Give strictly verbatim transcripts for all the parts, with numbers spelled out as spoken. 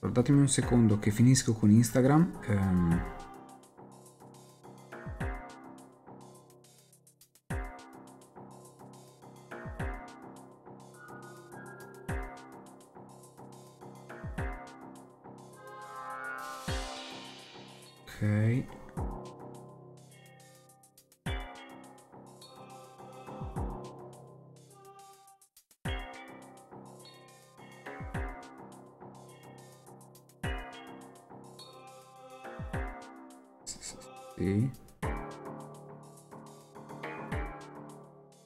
Datemi un secondo che finisco con Instagram. Um... Ok. Sì.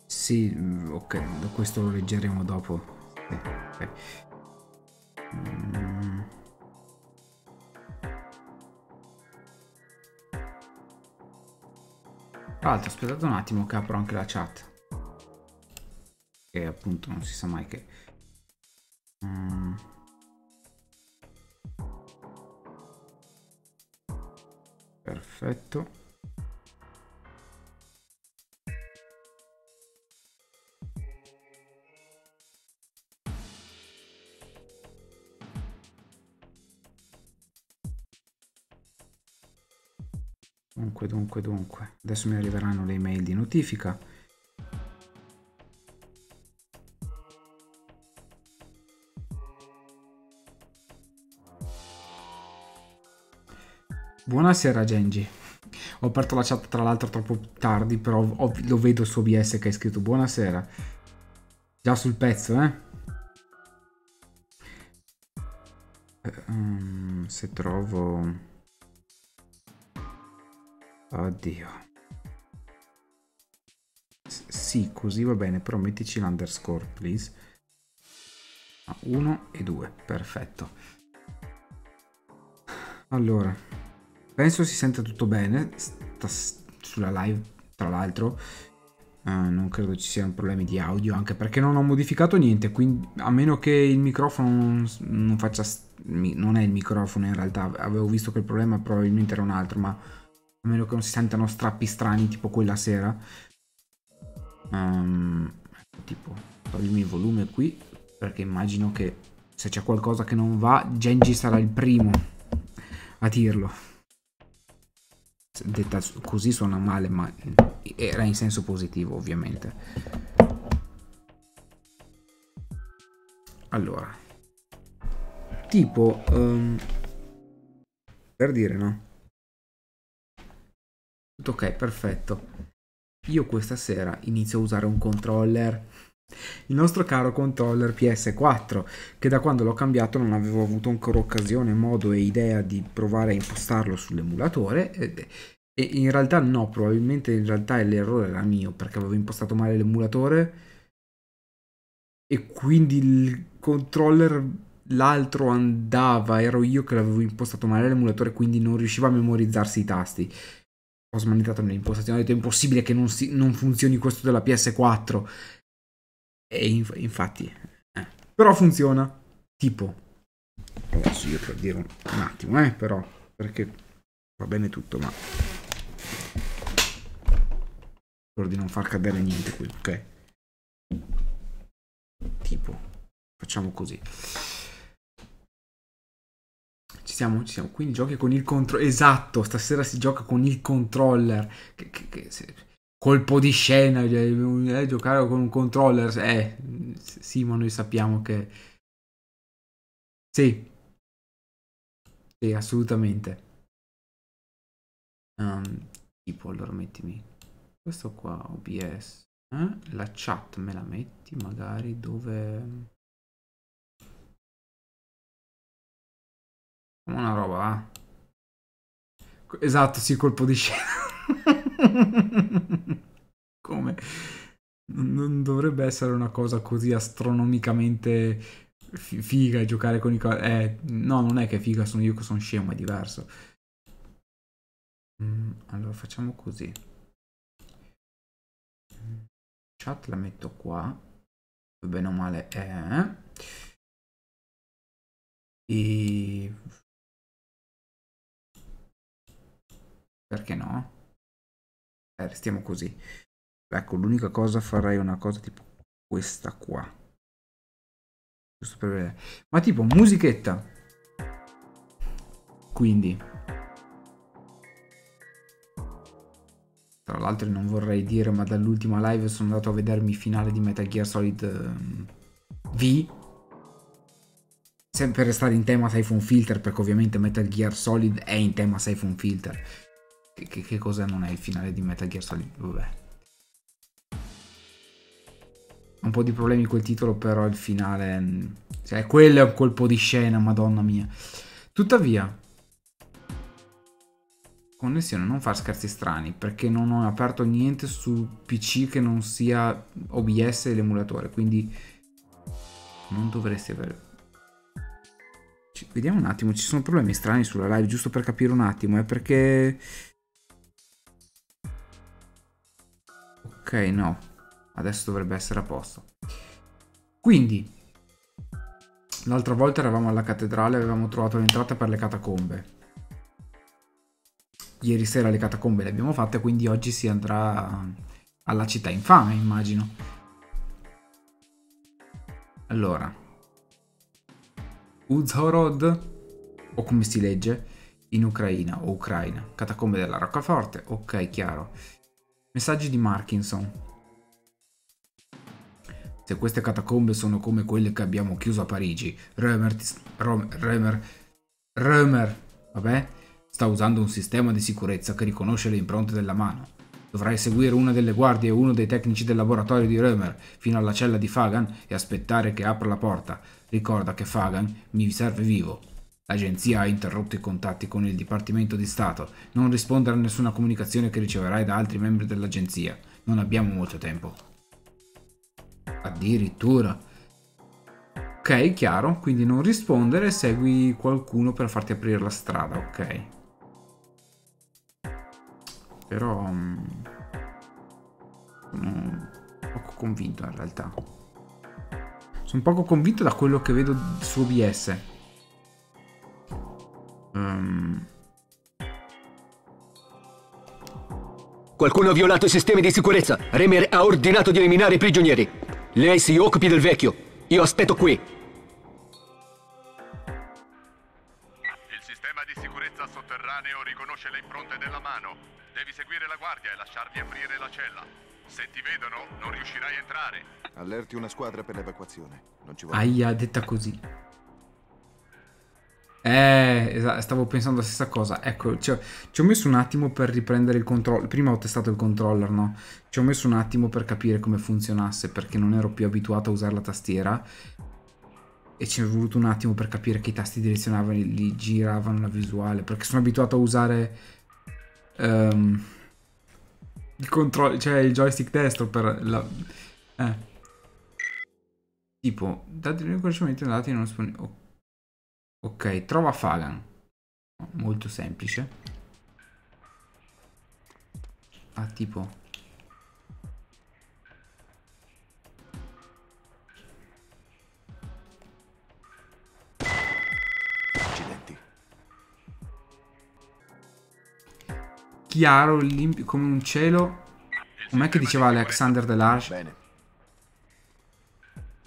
Sì, ok, questo lo leggeremo dopo. Sì, okay. mm. Tra l'altro aspettate un attimo che apro anche la chat, che appunto non si sa mai che... mm. Perfetto. Dunque, dunque, dunque. Adesso mi arriveranno le email di notifica. Buonasera Genji, ho aperto la chat tra l'altro troppo tardi, però ho, lo vedo su O B S che hai scritto buonasera. Già sul pezzo, eh? Um, se trovo... Oddio. S sì, così va bene, però mettici l'underscore, please. uno e due, perfetto. Allora... Penso si senta tutto bene sta sulla live, tra l'altro uh, non credo ci siano problemi di audio, anche perché non ho modificato niente, quindi a meno che il microfono non faccia... non è il microfono in realtà, avevo visto che il problema probabilmente era un altro, ma a meno che non si sentano strappi strani tipo quella sera. Um, tipo, toglimi il volume qui, perché immagino che se c'è qualcosa che non va, Genji sarà il primo a dirlo. Detta così suona male, ma era in senso positivo ovviamente. Allora, tipo um, per dire, no? Tutto ok, perfetto. Io questa sera inizio a usare un controller, il nostro caro controller P S quattro, che da quando l'ho cambiato non avevo avuto ancora occasione, modo e idea di provare a impostarlo sull'emulatore, e, e in realtà no, probabilmente in realtà l'errore era mio, perché avevo impostato male l'emulatore e quindi il controller, l'altro andava, ero io che l'avevo impostato male l'emulatore, quindi non riuscivo a memorizzarsi i tasti. Ho smanettato nell'impostazione, ho detto è impossibile che non, si, non funzioni questo della P S quattro. E inf infatti, eh. Però funziona, tipo, adesso io per dire un, un attimo, eh, però, perché va bene tutto, ma spero di non far cadere niente qui, ok? Tipo, facciamo così. Ci siamo, ci siamo, quindi giochi con il controller, esatto, stasera si gioca con il controller, che... che, che se... Colpo di scena, eh, giocare con un controller, eh, sì, ma noi sappiamo che... Sì, sì, assolutamente. Um, tipo, allora mettimi questo qua, O B S, eh? La chat me la metti magari dove... Una roba, eh? Esatto, sì, colpo di scena. Come? Non dovrebbe essere una cosa così astronomicamente figa giocare con i... Eh, no, non è che è figa, sono io che sono scemo, è diverso. Allora facciamo così. Chat la metto qua, bene o male è... E... Perché no? Eh, restiamo così. Ecco, l'unica cosa, farei una cosa tipo questa qua. Giusto per vedere. Ma tipo musichetta. Quindi, tra l'altro non vorrei dire, ma dall'ultima live sono andato a vedermi il finale di Metal Gear Solid V, sempre restare in tema Syphon Filter, perché ovviamente Metal Gear Solid è in tema Syphon Filter. Che, che, che cosa non è il finale di Metal Gear Solid? Vabbè, un po' di problemi col titolo, però il finale, cioè, quello è un colpo di scena, madonna mia. Tuttavia, connessione, non far scherzi strani, perché non ho aperto niente su P C che non sia O B S e l'emulatore, quindi non dovresti avere... Ci... Vediamo un attimo, ci sono problemi strani sulla live, giusto per capire un attimo, è perché... Ok, no, adesso dovrebbe essere a posto. Quindi, l'altra volta eravamo alla cattedrale e avevamo trovato l'entrata per le catacombe. Ieri sera le catacombe le abbiamo fatte, quindi oggi si andrà alla città infame, immagino. Allora, Uzhhorod, o come si legge, in Ucraina o Ucraina, catacombe della roccaforte, ok, chiaro. Messaggi di Markinson. Se queste catacombe sono come quelle che abbiamo chiuso a Parigi, Rhoemer, Rhoemer, Rhoemer, vabbè, sta usando un sistema di sicurezza che riconosce le impronte della mano. Dovrai seguire una delle guardie e uno dei tecnici del laboratorio di Rhoemer fino alla cella di Phagan e aspettare che apra la porta. Ricorda che Phagan mi serve vivo. L'agenzia ha interrotto i contatti con il Dipartimento di Stato. Non rispondere a nessuna comunicazione che riceverai da altri membri dell'agenzia. Non abbiamo molto tempo. Addirittura. Ok, chiaro. Quindi non rispondere, segui qualcuno per farti aprire la strada, ok. Però mh, sono poco convinto in realtà. Sono poco convinto da quello che vedo su O B S. um. Qualcuno ha violato i sistemi di sicurezza. Rhoemer ha ordinato di eliminare i prigionieri. Lei si occupi del vecchio. Io aspetto qui. Il sistema di sicurezza sotterraneo riconosce le impronte della mano. Devi seguire la guardia e lasciargli aprire la cella. Se ti vedono, non riuscirai a entrare. Allerti una squadra per l'evacuazione. Non ci vuole. Aia, detta così. Eh, stavo pensando la stessa cosa. Ecco, ci ho, ci ho messo un attimo per riprendere il controllo. Prima ho testato il controller, no? Ci ho messo un attimo per capire come funzionasse, perché non ero più abituato a usare la tastiera. E ci è voluto un attimo per capire che i tasti direzionavano, li giravano la visuale, perché sono abituato a usare um, il controllo, cioè il joystick destro per la... Eh. Tipo, dati di riconoscimento dati non disponibili. Ok. Ok, trova Phagan. Molto semplice. Ah, tipo... Accidenti. Chiaro, limpido, come un cielo. Com'è che diceva Alexander Delarge?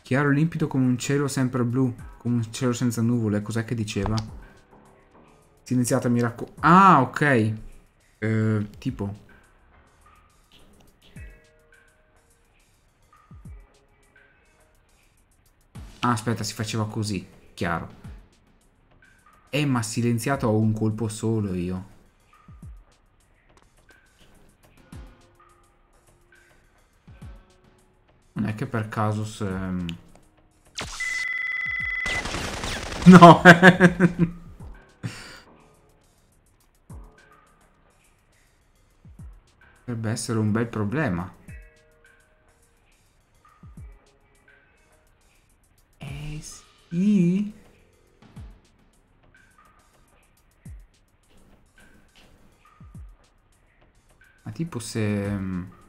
Chiaro, limpido come un cielo sempre blu. Come un cielo senza nuvole. Cos'è che diceva? Silenziata, mi raccomando. Ah, ok. Eh, tipo. Ah, aspetta, si faceva così. Chiaro. Eh, ma silenziato ho un colpo solo io. Non è che per caso se... No! Potrebbe essere un bel problema. Eh sì! Ma tipo se...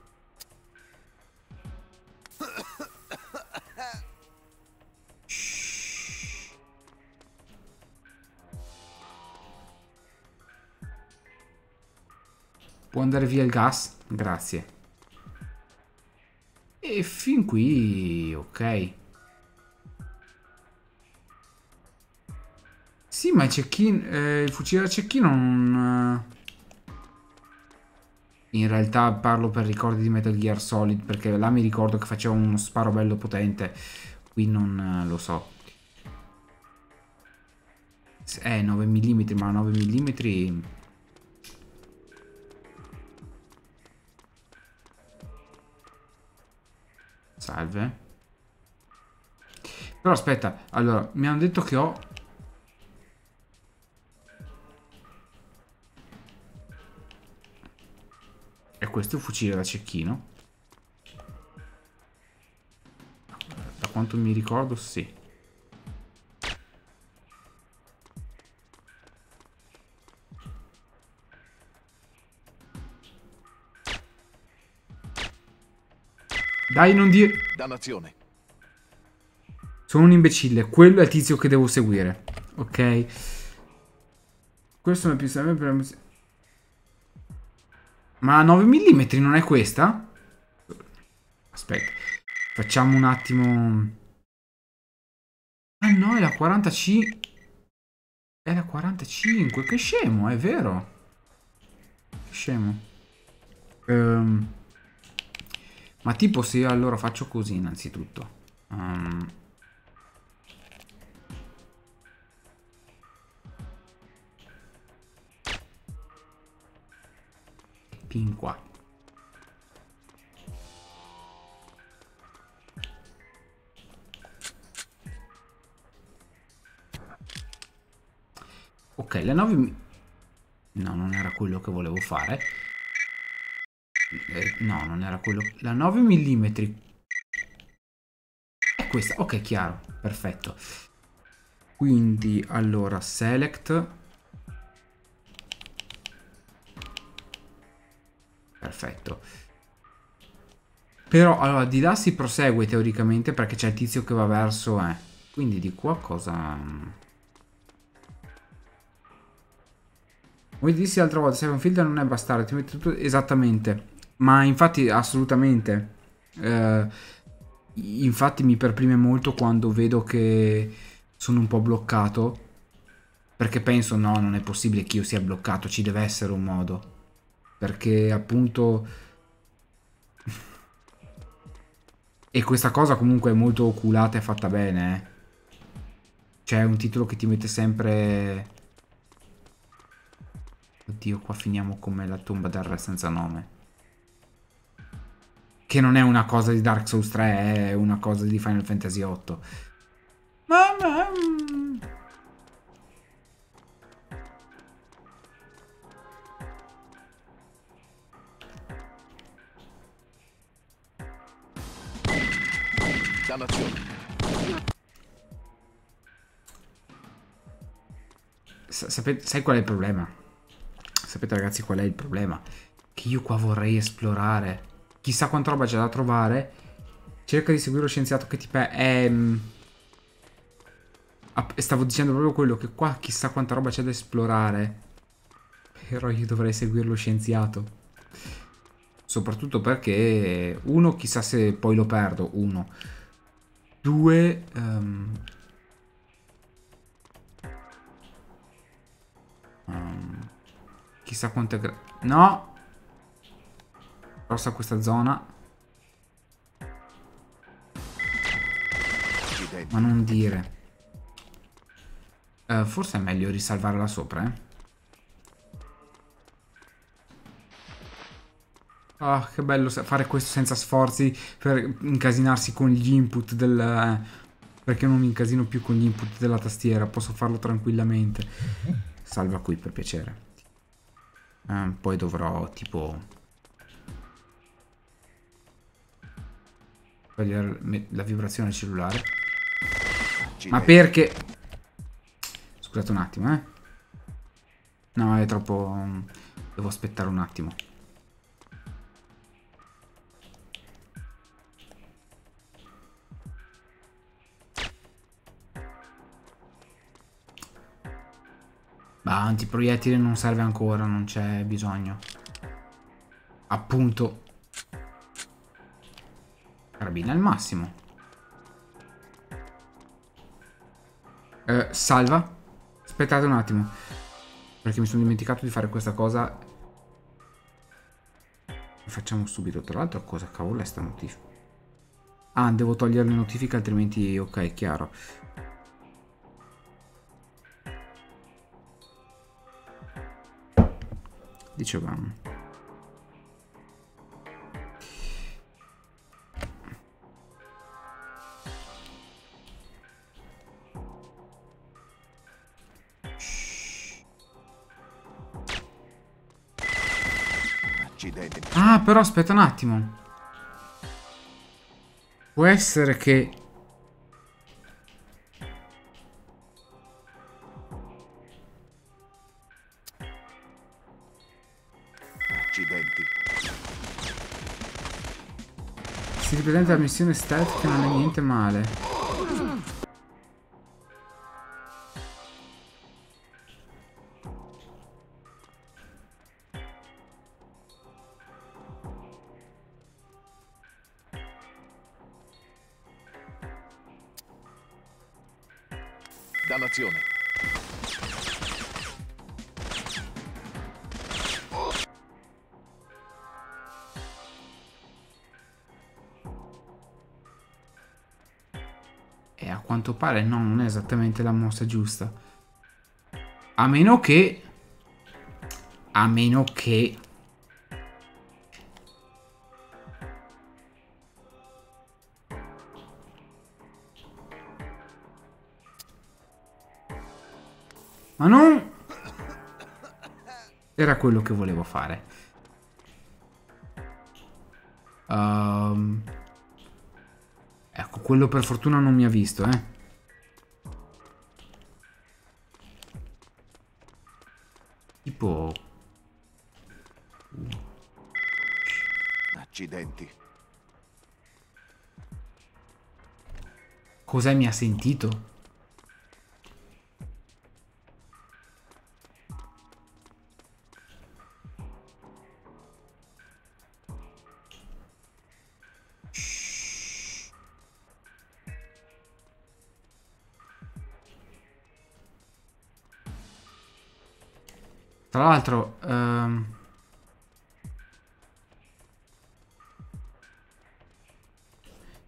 Può andare via il gas? Grazie. E fin qui, ok. Sì, ma i cecchini, eh, il fucile a cecchino non... In realtà parlo per ricordi di Metal Gear Solid, perché là mi ricordo che faceva uno sparo bello potente. Qui non lo so. Eh, nove millimetri, ma nove millimetri... Salve. Però aspetta, allora, mi hanno detto che ho... E questo è un fucile da cecchino. Da quanto mi ricordo, sì. Dai, non dire... Dannazione. Sono un imbecille. Quello è il tizio che devo seguire. Ok. Questo mi piace per... Ma nove millimetri non è questa? Aspetta. Facciamo un attimo... Ah no, è la quarantacinque. È la quarantacinque. Che scemo, è vero. Che scemo. Ehm... Ma tipo se io allora faccio così innanzitutto. Um. Pin qua. Ok, le nove... No, non era quello che volevo fare. Eh, no, non era quello. La nove millimetri è questa. Ok, chiaro, perfetto. Quindi allora select. Perfetto. Però allora di là si prosegue teoricamente, perché c'è il tizio che va verso eh. Quindi di qua cosa... Come dissi l'altra volta, Syphon Filter non è bastardo, ti mette tutto esattamente. Ma infatti assolutamente eh, infatti mi perprime molto quando vedo che sono un po' bloccato, perché penso no, non è possibile che io sia bloccato, ci deve essere un modo, perché appunto e questa cosa comunque è molto oculata e fatta bene eh. C'è un titolo che ti mette sempre... Oddio, qua finiamo come la tomba del re senza nome. Che non è una cosa di Dark Souls tre, è una cosa di Final Fantasy otto. Mamma! Sapete, sai qual è il problema? Sapete ragazzi qual è il problema? Che io qua vorrei esplorare. Chissà quanta roba c'è da trovare. Cerca di seguire lo scienziato che ti pe... Ehm... Stavo dicendo proprio quello, che qua chissà quanta roba c'è da esplorare. Però io dovrei seguire lo scienziato. Soprattutto perché... Uno, chissà se poi lo perdo. Uno. Due... Um... Um... Chissà quante... Gra... No! Rossa questa zona. Ma non dire. Eh, forse è meglio risalvarla sopra, eh. Ah, che bello fare questo senza sforzi per incasinarsi con gli input del... Eh, perché non mi incasino più con gli input della tastiera. Posso farlo tranquillamente. Salva qui, per piacere. Eh, poi dovrò, tipo... la vibrazione del cellulare. Ma perché? Scusate un attimo, eh. No, è troppo... Devo aspettare un attimo. Ma antiproiettile non serve ancora, non c'è bisogno. Appunto. Carabina al massimo. eh, Salva. Aspettate un attimo, perché mi sono dimenticato di fare questa cosa. Lo facciamo subito. Tra l'altro, cosa cavolo è sta notifica? Ah, devo togliere le notifiche, altrimenti ok, chiaro. Dicevamo. Ah, però aspetta un attimo. Può essere che... presenta la missione stealth, che non è niente male. Dannazione. Pare no, non è esattamente la mossa giusta. A meno che... A meno che... Ma non... Era quello che volevo fare. Um... Ecco, quello per fortuna non mi ha visto, eh. Tipo... Accidenti. Cos'è, mi ha sentito? Shhh. Tra l'altro um...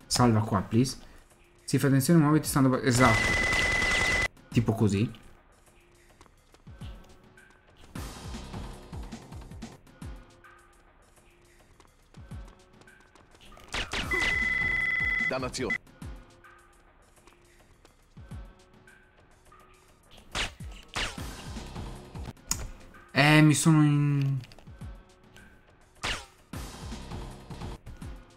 salva qua, please. Si fa attenzione, muoviti, stanno... Esatto. Tipo così. Dannazione. Eh, mi sono in...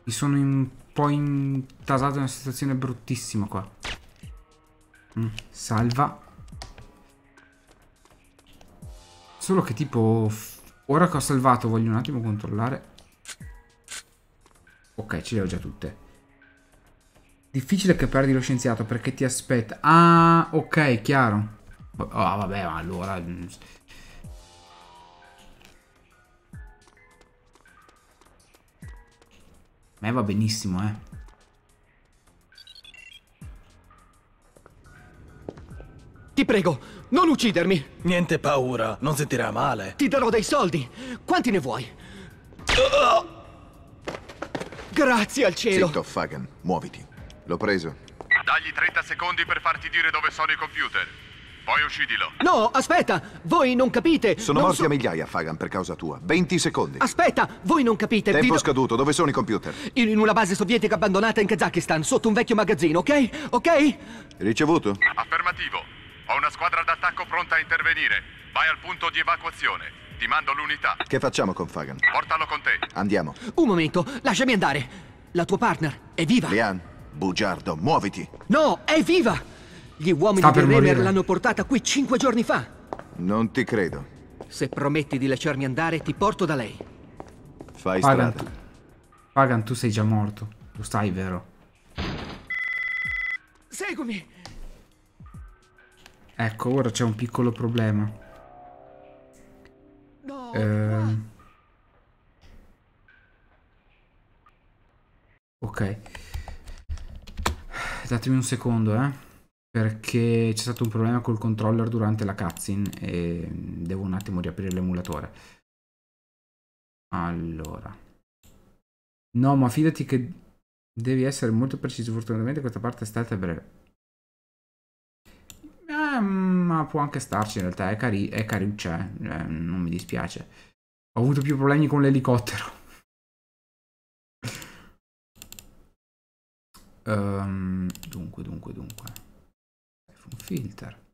Mi sono in... poi intasato in una situazione bruttissima qua. Mm, salva. Solo che tipo... Ora che ho salvato voglio un attimo controllare. Ok, ce le ho già tutte. Difficile che perdi lo scienziato perché ti aspetta. Ah, ok, chiaro. Oh, vabbè, ma allora... A me va benissimo, eh. Ti prego, non uccidermi. Niente paura, non sentirà male. Ti darò dei soldi. Quanti ne vuoi? Oh! Grazie al cielo. Zitto, Phagan, muoviti. L'ho preso. Dagli trenta secondi per farti dire dove sono i computer. Poi uccidilo. No, aspetta, voi non capite. Sono non morti so... a migliaia, Phagan, per causa tua. venti secondi. Aspetta, voi non capite. Tempo do... scaduto, dove sono i computer? In, in una base sovietica abbandonata in Kazakistan, sotto un vecchio magazzino, ok? Ok? Ricevuto. Affermativo. Ho una squadra d'attacco pronta a intervenire. Vai al punto di evacuazione. Ti mando l'unità. Che facciamo con Phagan? Portalo con te. Andiamo. Un momento, lasciami andare. La tua partner è viva. Lian, bugiardo, muoviti. No, è viva. Gli uomini di Rhoemer l'hanno portata qui cinque giorni fa. Non ti credo. Se prometti di lasciarmi andare, ti porto da lei. Fai Phagan, strada. Tu... Phagan, tu sei già morto. Lo sai, vero? Seguimi. Ecco, ora c'è un piccolo problema. No. Ehm... Ok. Datemi un secondo, eh. perché c'è stato un problema col controller durante la cutscene e devo un attimo riaprire l'emulatore. Allora, no, ma fidati che devi essere molto preciso. Fortunatamente questa parte è stata breve. Eh, ma può anche starci in realtà, è, cari è caruccia, eh. Eh, non mi dispiace. Ho avuto più problemi con l'elicottero. um, dunque, dunque, dunque. Syphon Filter.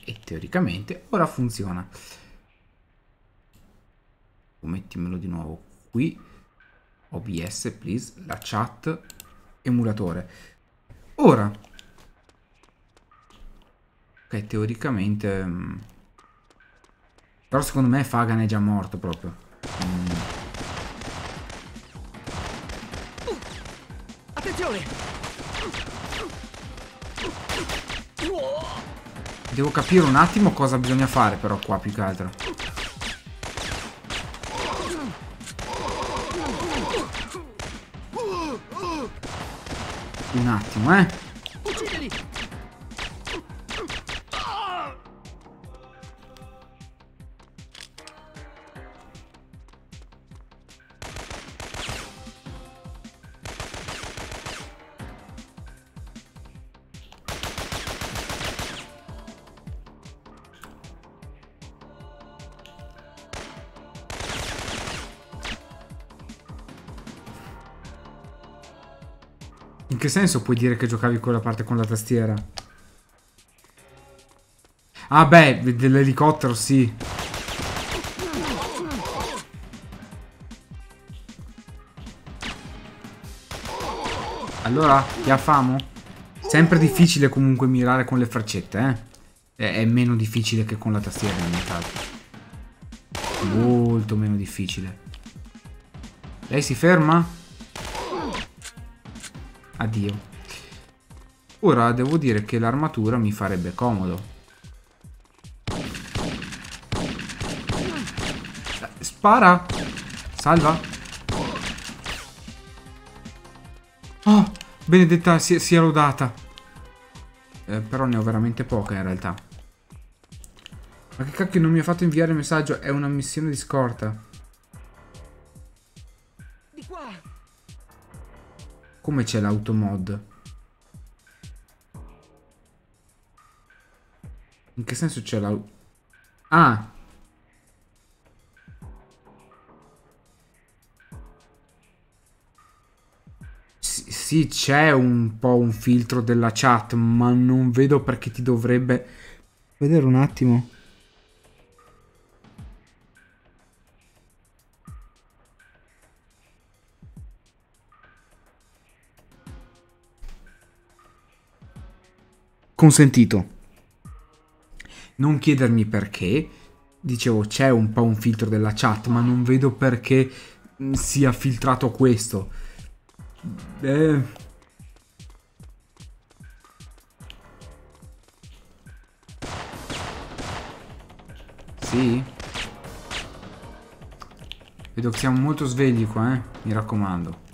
E teoricamente ora funziona. Mettimelo di nuovo qui. O B S, please. La chat. Emulatore. Ora, ok, teoricamente, mh. però secondo me Phagan è già morto proprio. Mm. Uh, attenzione! Devo capire un attimo cosa bisogna fare però qua più che altro. Un attimo, eh. In che senso puoi dire che giocavi quella parte con la tastiera? Ah beh, dell'elicottero sì. Allora, ti affamo? Sempre difficile comunque mirare con le freccette, eh? È, è meno difficile che con la tastiera in ogni caso. Molto meno difficile. Lei si ferma? Addio. Ora devo dire che l'armatura mi farebbe comodo. Spara. Salva. Oh, benedetta sia, sia lodata. eh, Però ne ho veramente poca in realtà. Ma che cacchio, non mi ha fatto inviare il messaggio. È una missione di scorta. Come c'è l'automod? In che senso c'è l'automod? Ah! S sì, c'è un po' un filtro della chat, ma non vedo perché ti dovrebbe... Vedere un attimo. Consentito. Non chiedermi perché. Dicevo, c'è un po' un filtro della chat, ma non vedo perché sia filtrato questo. Eh. Sì. Vedo che siamo molto svegli qua, eh. Mi raccomando.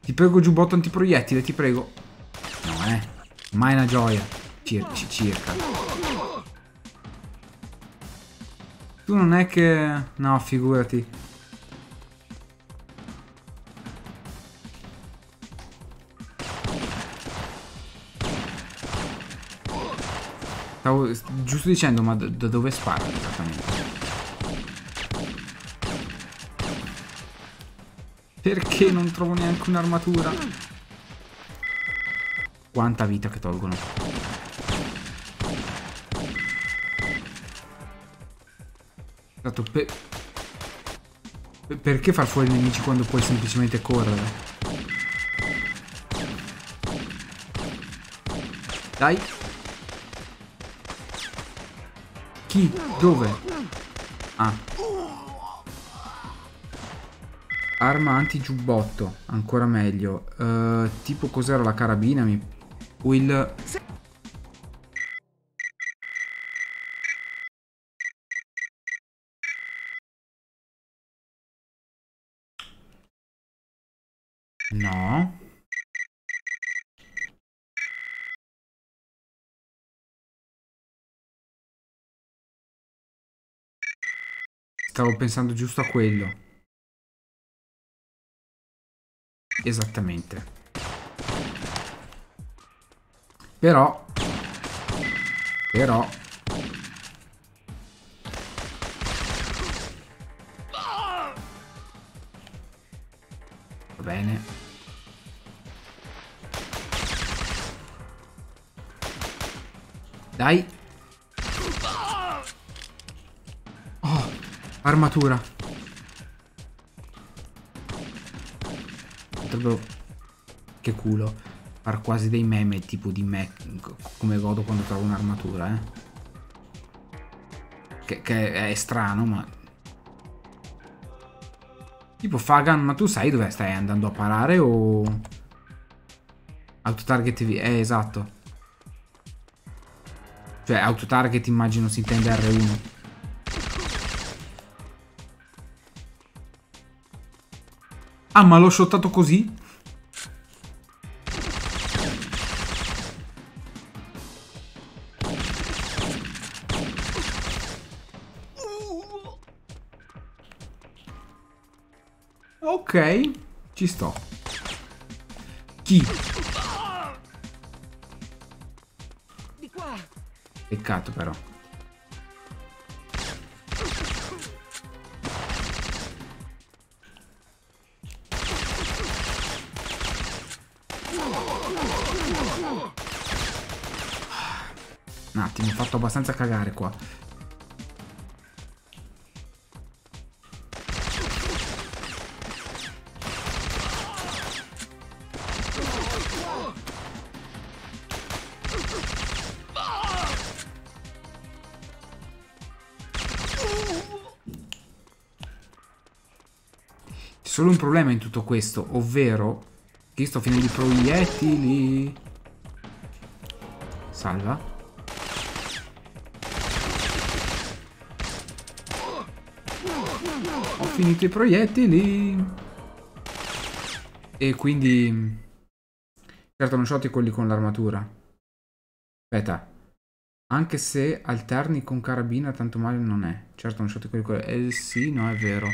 Ti prego, giubbotto antiproiettile, ti prego. No, eh. Mai una gioia. Cir circa. Tu non è che... No, figurati. Stavo giusto dicendo, ma da dove spara esattamente? Perché non trovo neanche un'armatura? Quanta vita che tolgono. Tanto pe perché far fuori i nemici quando puoi semplicemente correre? Dai. Chi? Dove? Ah. Arma anti-giubbotto, ancora meglio. Uh, tipo cos'era la carabina? Mi... O il... No. Stavo pensando giusto a quello. Esattamente. Però Però va bene. Dai. Oh, armatura. Che culo. Far quasi dei meme tipo di me, come godo quando trovo un'armatura, eh. Che, che è strano, ma tipo Phagan, ma tu sai dove stai andando a parare o autotarget? Eh, esatto. Cioè autotarget immagino si intende R uno. Ah, ma l'ho shottato così? Ok, ci sto. Chi? Peccato però. Un attimo, ho fatto abbastanza cagare qua. C'è solo un problema in tutto questo, ovvero che sto finendo i proiettili. Salva. Ho finito i proiettili. E quindi certo non shotti quelli con l'armatura. Aspetta. Anche se alterni con carabina tanto male non è. Certo non shotti quelli con... Eh sì, no, è vero.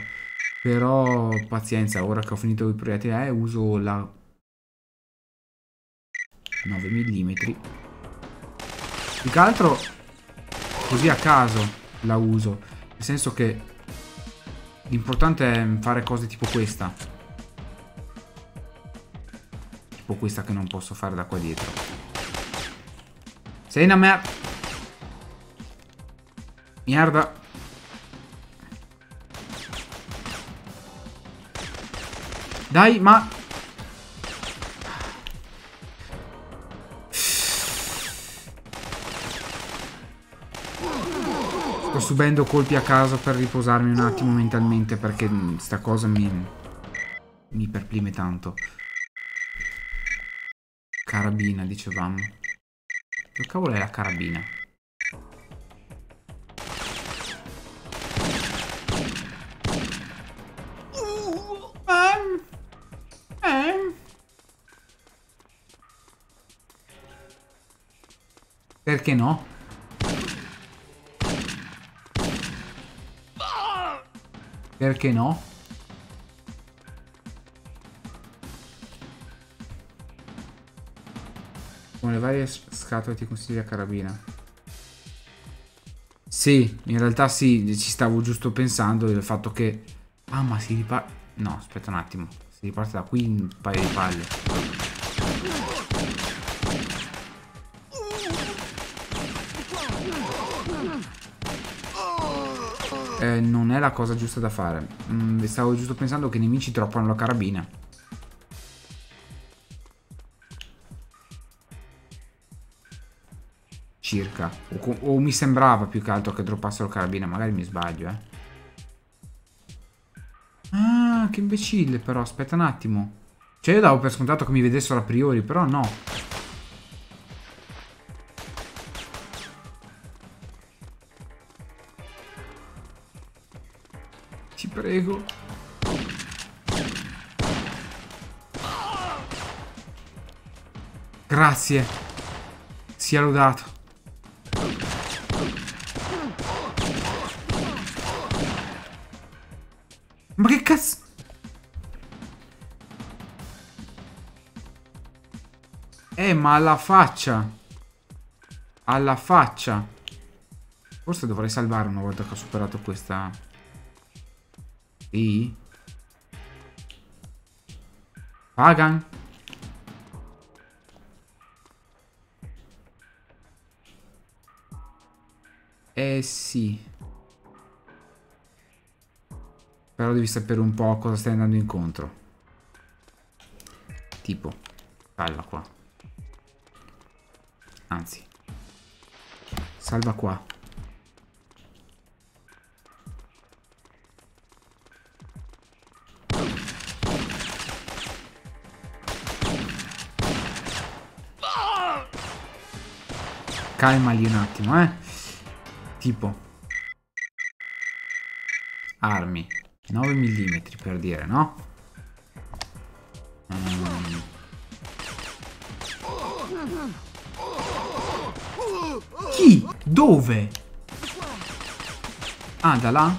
Però pazienza, ora che ho finito i proiettili, eh, uso la nove millimetri. Più che altro così a caso la uso. Nel senso che l'importante è fare cose tipo questa. Tipo questa che non posso fare da qua dietro. Sei una mer... Merda. Dai, ma... Sto subendo colpi a caso per riposarmi un attimo mentalmente, perché sta cosa mi, mi perplime tanto. Carabina, dicevamo. Che cavolo è la carabina? Perché no? Perché no? Con le varie scatole ti consigli la carabina. Sì, in realtà sì, ci stavo giusto pensando del fatto che... Ah, ma si riparte... No, aspetta un attimo. Si riparte da qui un paio di palle. Eh, non è la cosa giusta da fare. Mm, stavo giusto pensando che i nemici droppano la carabina. Circa. O, o mi sembrava più che altro che droppassero la carabina. Magari mi sbaglio, eh. Ah, che imbecille però. Aspetta un attimo. Cioè io davo per scontato che mi vedessero a priori, però no. Prego. Grazie. Sia lodato. Ma che cazzo? Eh, ma alla faccia. Alla faccia. Forse dovrei salvare una volta che ho superato questa. Sì. Phagan. Eh sì. Però devi sapere un po' cosa stai andando incontro. Tipo, salva qua. Anzi, salva qua. Calma lì un attimo, eh. Tipo, armi nove millimetri per dire, no? Mm. Chi? Dove? Ah, da là?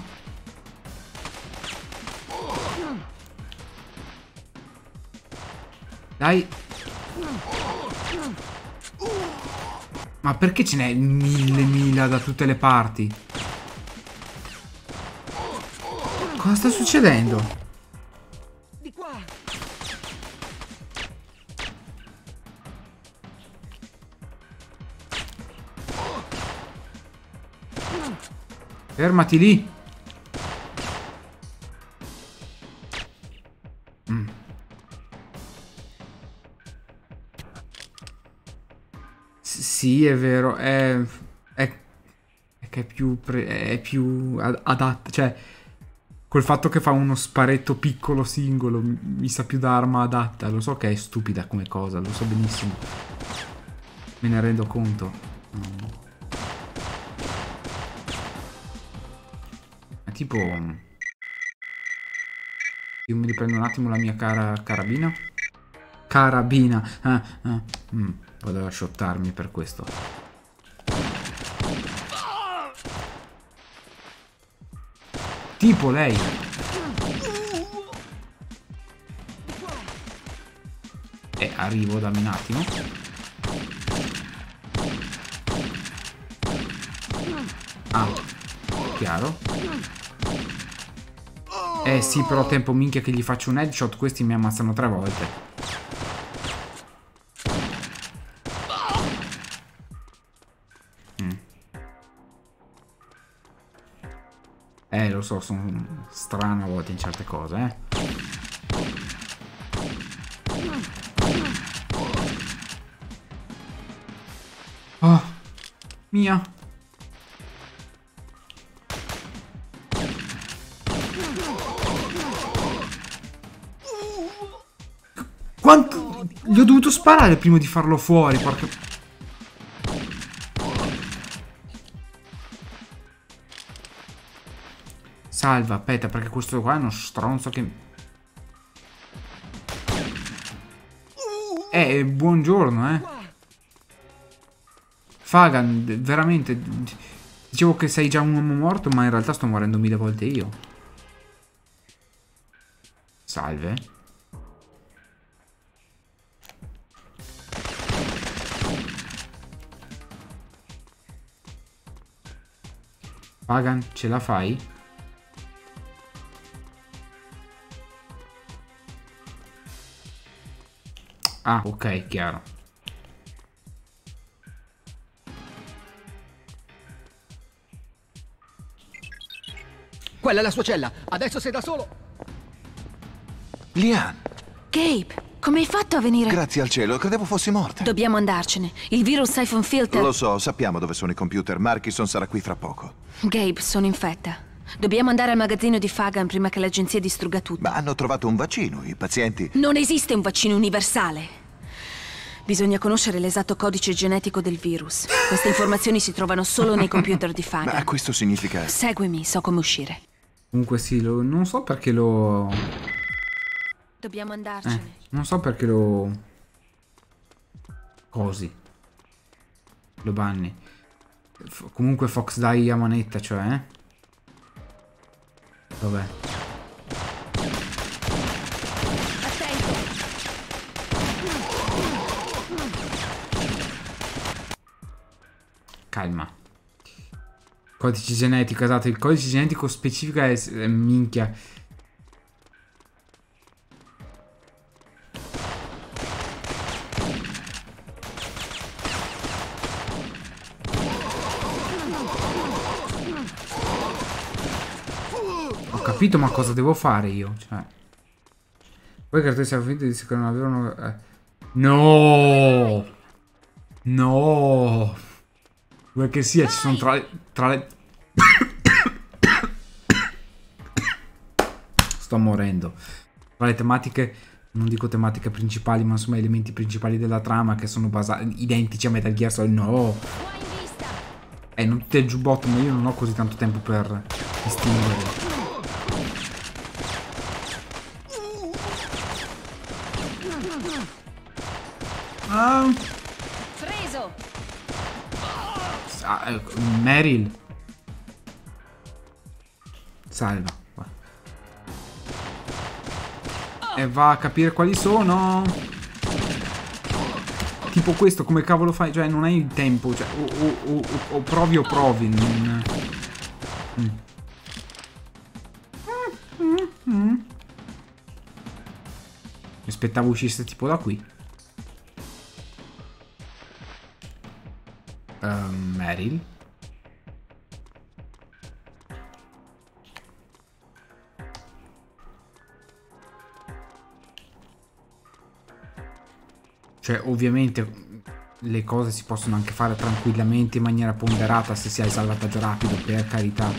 Dai. Ma perché ce n'è mille mila da tutte le parti? Cosa sta succedendo? Di qua. Fermati lì. Mm. Sì, è vero, è, è, è che è più pre, è più adatto, cioè col fatto che fa uno sparetto piccolo singolo, mi sa più da arma adatta. Lo so che è stupida come cosa, lo so benissimo. Me ne rendo conto. Mm. È tipo... Io mi riprendo un attimo la mia cara... carabina. Carabina. Ah, ah. Mm. Vado a shottarmi per questo. Tipo lei. Eh, arrivo, dammi un attimo. Ah, chiaro. Eh sì, però tempo minchia che gli faccio un headshot, questi mi ammazzano tre volte. So, sono strano a volte in certe cose, eh. Oh, mia. Quanto gli ho dovuto sparare prima di farlo fuori, porca... Salva, aspetta, perché questo qua è uno stronzo che... Eh, buongiorno, eh. Phagan, veramente... Dicevo che sei già un uomo morto, ma in realtà sto morendo mille volte io. Salve. Phagan, ce la fai? Ah, ok, chiaro. Quella è la sua cella. Adesso sei da solo. Lian. Gabe, come hai fatto a venire? Grazie al cielo, credevo fossi morta. Dobbiamo andarcene. Il virus Syphon Filter... Lo so, sappiamo dove sono i computer. Markinson sarà qui fra poco. Gabe, sono infetta. Dobbiamo andare al magazzino di Phagan prima che l'agenzia distrugga tutto. Ma hanno trovato un vaccino, i pazienti... Non esiste un vaccino universale. Bisogna conoscere l'esatto codice genetico del virus. Queste informazioni si trovano solo nei computer di Phagan. Ma questo significa... Seguimi, so come uscire. Comunque sì, lo... non so perché lo... Dobbiamo andarcene. Eh, non so perché lo... Così. Lo banni. F- comunque Fox dai a manetta, cioè, eh? Vabbè. Calma. Codice genetico, esatto. Il codice genetico specifico è, è minchia. Ma cosa devo fare io? Cioè, poi credo che sia finito di che non avevano. Eh. No, no, vuoi che sia? Ci sono tra, tra le. Sto morendo. Tra le tematiche, non dico tematiche principali, ma insomma, elementi principali della trama che sono basati, identici a Metal Gear Solid. No, eh, non tutti il giubbotto, ma io non ho così tanto tempo per distinguere. Preso. Ah, Meryl. Salva. Oh. E va a capire quali sono. Tipo questo, come cavolo fai? Cioè non hai il tempo. Cioè, o, o, o, o provi o provi. Non... Mm. Mm, mm, mm. Mi aspettavo uscisse tipo da qui. Uh, Meryl. Cioè ovviamente le cose si possono anche fare tranquillamente in maniera ponderata se si ha il salvataggio rapido, per carità.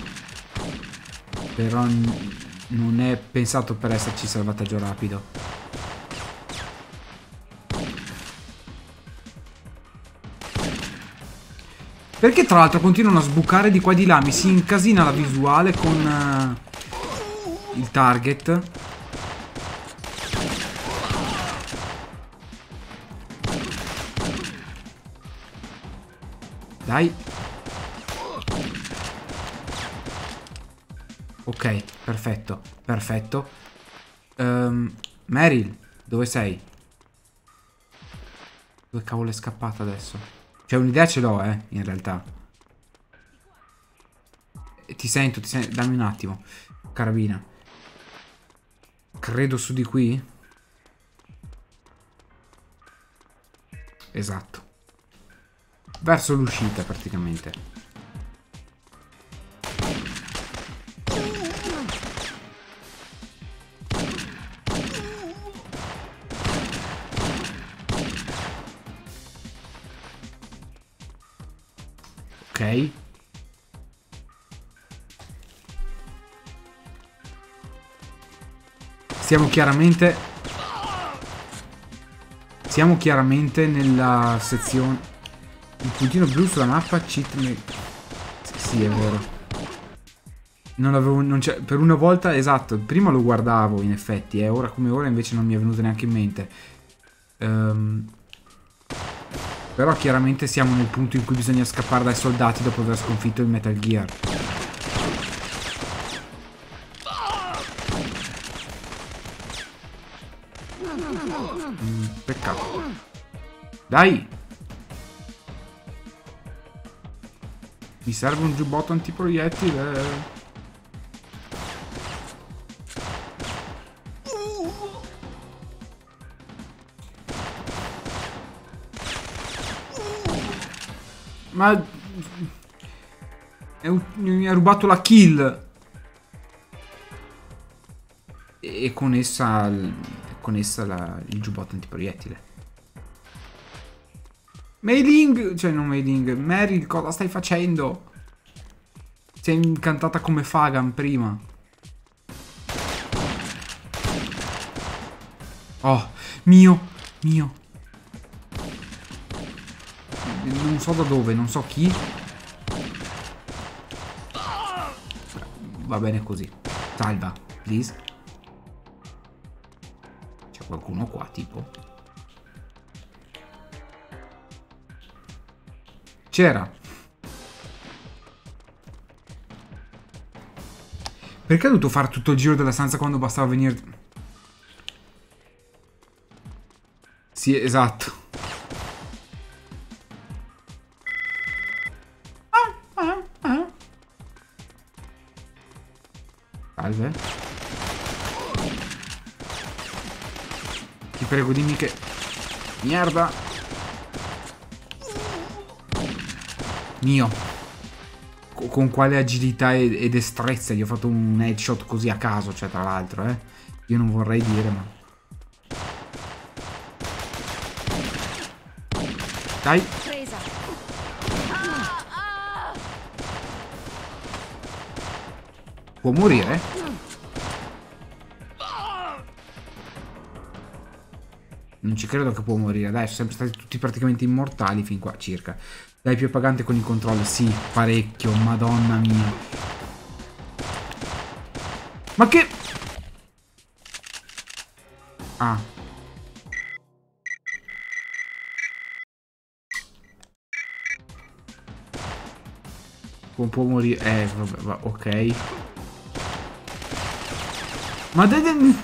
Però non è pensato per esserci salvataggio rapido. Perché tra l'altro continuano a sbucare di qua e di là, mi si incasina la visuale con uh, il target. Dai. Ok, perfetto, perfetto. Um, Meryl, dove sei? Dove cavolo è scappata adesso? Cioè un'idea ce l'ho, eh, in realtà. Ti sento, ti sento. Dammi un attimo. Carabina. Credo su di qui. Esatto. Verso l'uscita, praticamente. Ok. Siamo chiaramente Siamo chiaramente nella sezione. Il puntino blu sulla mappa cheat me. Sì, è vero. Non l'avevo, non c'è, per una volta, esatto. Prima lo guardavo in effetti, eh, ora come ora invece non mi è venuto neanche in mente. Ehm um... Però chiaramente siamo nel punto in cui bisogna scappare dai soldati dopo aver sconfitto il Metal Gear. Mm, peccato. Dai! Mi serve un giubbotto antiproiettile. Ma... È un... mi ha rubato la kill. E con essa... Con essa la... il giubbotto antiproiettile. Mailing... Cioè non Mailing. Meryl, cosa stai facendo? Sei incantata come Phagan prima. Oh, mio, mio. Non so da dove, non so chi. Va bene così. Salva, please. C'è qualcuno qua, tipo. c'era. Perché ho dovuto fare tutto il giro della stanza quando bastava venire? Sì, esatto. Salve. Ti prego, dimmi che... Merda. Mio. Con quale agilità e destrezza gli ho fatto un headshot così a caso, cioè tra l'altro, eh. Io non vorrei dire, ma... Dai! Può morire? Non ci credo che può morire, dai, sono sempre stati tutti praticamente immortali fin qua, circa. Dai, più appagante con il controllo. Sì, parecchio, madonna mia. Ma che... Ah. Un po' morire... Eh, vabbè, va, ok. Ma dai... dai...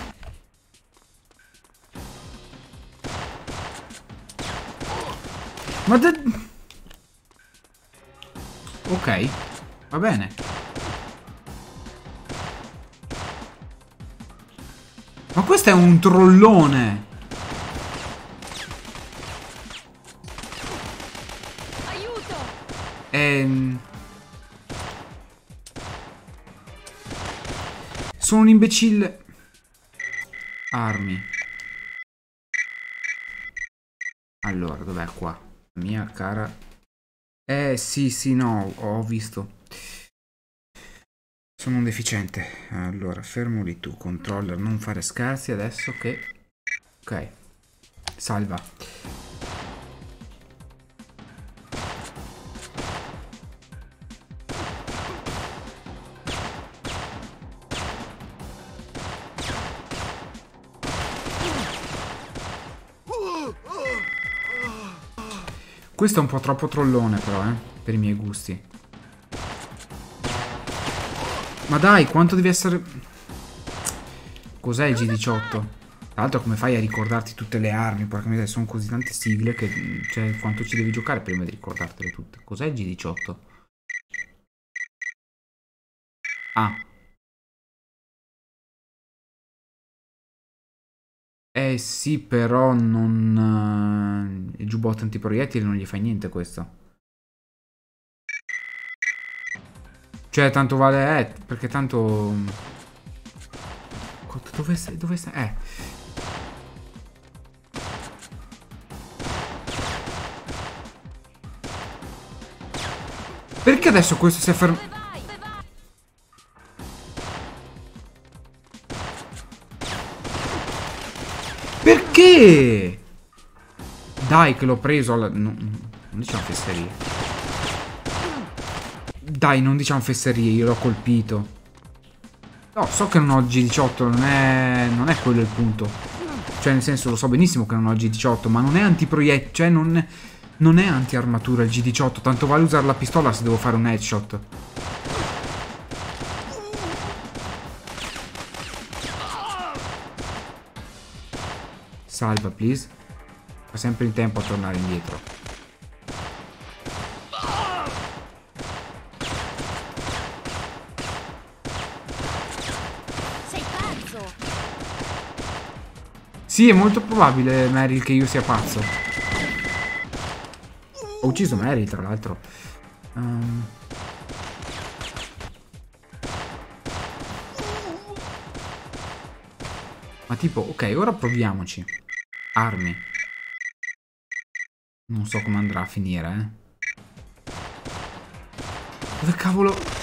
Ma dai... Ok, va bene. Ma questo è un trollone. Aiuto. Ehm... Sono un imbecille. Armi. Allora, dov'è qua? Mia cara... Eh sì sì no, ho visto. Sono un deficiente. Allora, fermo lì tu, controller, non fare scherzi adesso che... Ok. Salva. Questo è un po' troppo trollone però, eh, per i miei gusti. Ma dai, quanto devi essere... Cos'è il G diciotto? Tra l'altro, come fai a ricordarti tutte le armi? Porca miseria, sono così tante sigle che... Cioè, quanto ci devi giocare prima di ricordartele tutte? Cos'è il G diciotto? Ah. Eh sì, però non... Uh, il giubbotto antiproiettile non gli fai niente questo. Cioè, tanto vale... Eh, perché tanto... Dove sei? Dove sei? Eh. Perché adesso questo si è fermato? Perché? Dai che l'ho preso alla... No, non diciamo fesserie. Dai, non diciamo fesserie, io l'ho colpito. No, so che non ho il G diciotto, non è... non è quello il punto. Cioè, nel senso, lo so benissimo che non ho il G diciotto, ma non è antiproiettile, cioè non... non è anti-armatura il G diciotto, tanto vale usare la pistola se devo fare un headshot. Salva, please. Fa sempre in tempo a tornare indietro. Sei pazzo. Sì, è molto probabile, Meryl, che io sia pazzo. Ho ucciso Meryl, tra l'altro. Um... Ma tipo, ok, ora proviamoci. Armi. Non so come andrà a finire, eh. Dove cavolo?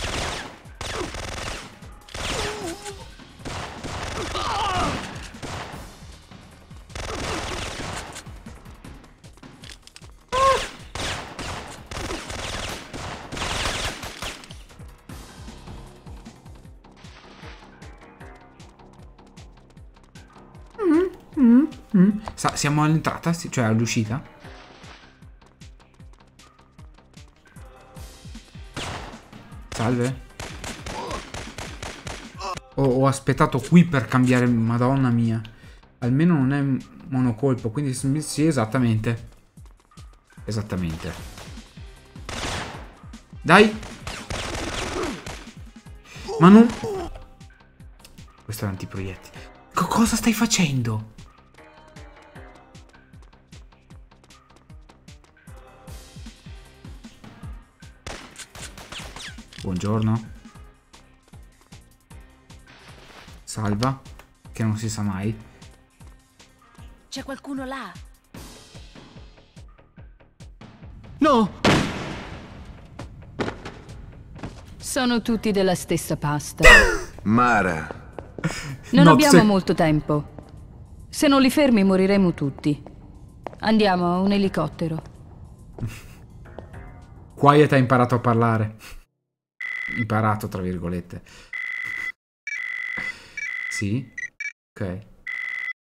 Siamo all'entrata, cioè all'uscita. Salve. Ho, ho aspettato qui per cambiare. Madonna mia. Almeno non è monocolpo. Quindi sì, esattamente. Esattamente. Dai. Ma non... Questo è l'antiproiettile. Co cosa stai facendo? Buongiorno. Salva. Che non si sa mai. C'è qualcuno là? No! Sono tutti della stessa pasta. Mara. Non no, abbiamo se... molto tempo. Se non li fermi moriremo tutti. Andiamo a un elicottero. Quiet ha imparato a parlare. Imparato, tra virgolette. Sì. Ok.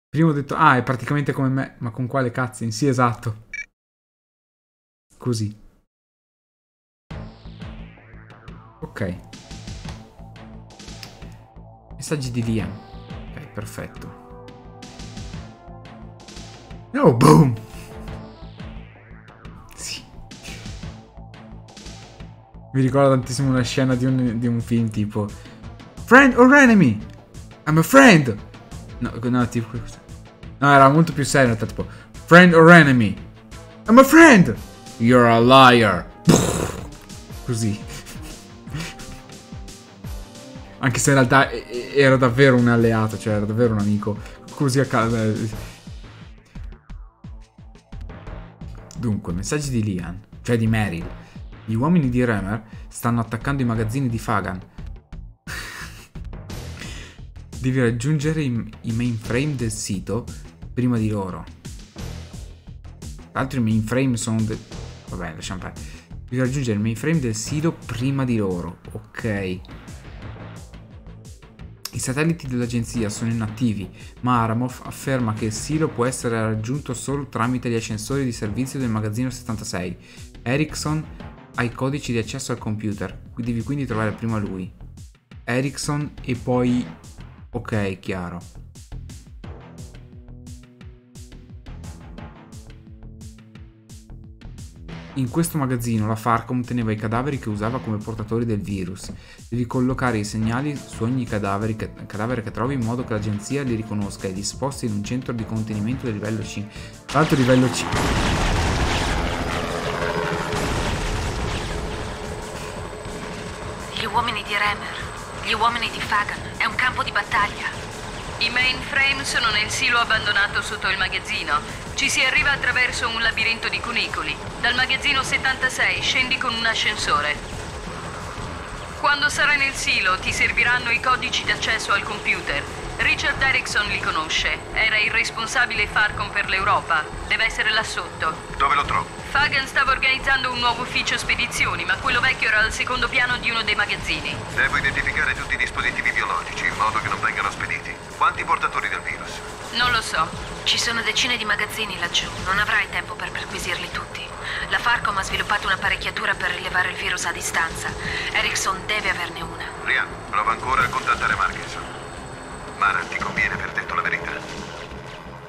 Prima ho detto... Ah, è praticamente come me. Ma con quale cazzo? Sì, esatto. Così. Ok. Messaggi di Lian. Ok, perfetto. Oh, boom! Sì. Mi ricorda tantissimo una scena di un, di un film tipo... Friend or enemy? I'm a friend! No, no, tipo... No, era molto più serio, tipo... Friend or enemy? I'm a friend! You're a liar! Così. Anche se in realtà era davvero un alleato, cioè era davvero un amico. Così a casa. Dunque, messaggi di Lian, cioè di Meryl. Gli uomini di Rhoemer stanno attaccando i magazzini di Phagan. Devi raggiungere i, i mainframe del sito prima di loro. Tra l'altro i mainframe sono... Vabbè, lasciamo perdere. Devi raggiungere il mainframe del sito prima di loro. Ok. I satelliti dell'agenzia sono inattivi, ma Aramov afferma che il silo può essere raggiunto solo tramite gli ascensori di servizio del magazzino settantasei. Erikson ha i codici di accesso al computer, devi quindi trovare prima lui. Erikson e poi... Ok, chiaro. In questo magazzino la Pharcom teneva i cadaveri che usava come portatori del virus. Devi collocare i segnali su ogni cadavere che, cadavere che trovi in modo che l'agenzia li riconosca e li sposti in un centro di contenimento del livello cinque. Tra l'altro livello cinque. Gli uomini di Rhoemer, gli uomini di Phagan, è un campo di battaglia. I mainframe sono nel silo abbandonato sotto il magazzino. Ci si arriva attraverso un labirinto di cunicoli. Dal magazzino settantasei scendi con un ascensore. Quando sarai nel silo ti serviranno i codici d'accesso al computer. Richard Erikson li conosce. Era il responsabile Pharcom per l'Europa. Deve essere là sotto. Dove lo trovo? Phagan stava organizzando un nuovo ufficio spedizioni, ma quello vecchio era al secondo piano di uno dei magazzini. Devo identificare tutti i dispositivi biologici in modo che non vengano spediti. Quanti portatori del virus? Non lo so. Ci sono decine di magazzini laggiù. Non avrai tempo per perquisirli tutti. La Pharcom ha sviluppato un'apparecchiatura per rilevare il virus a distanza. Erikson deve averne una. Lian, prova ancora a contattare Markinson. Mara, ti conviene aver detto la verità.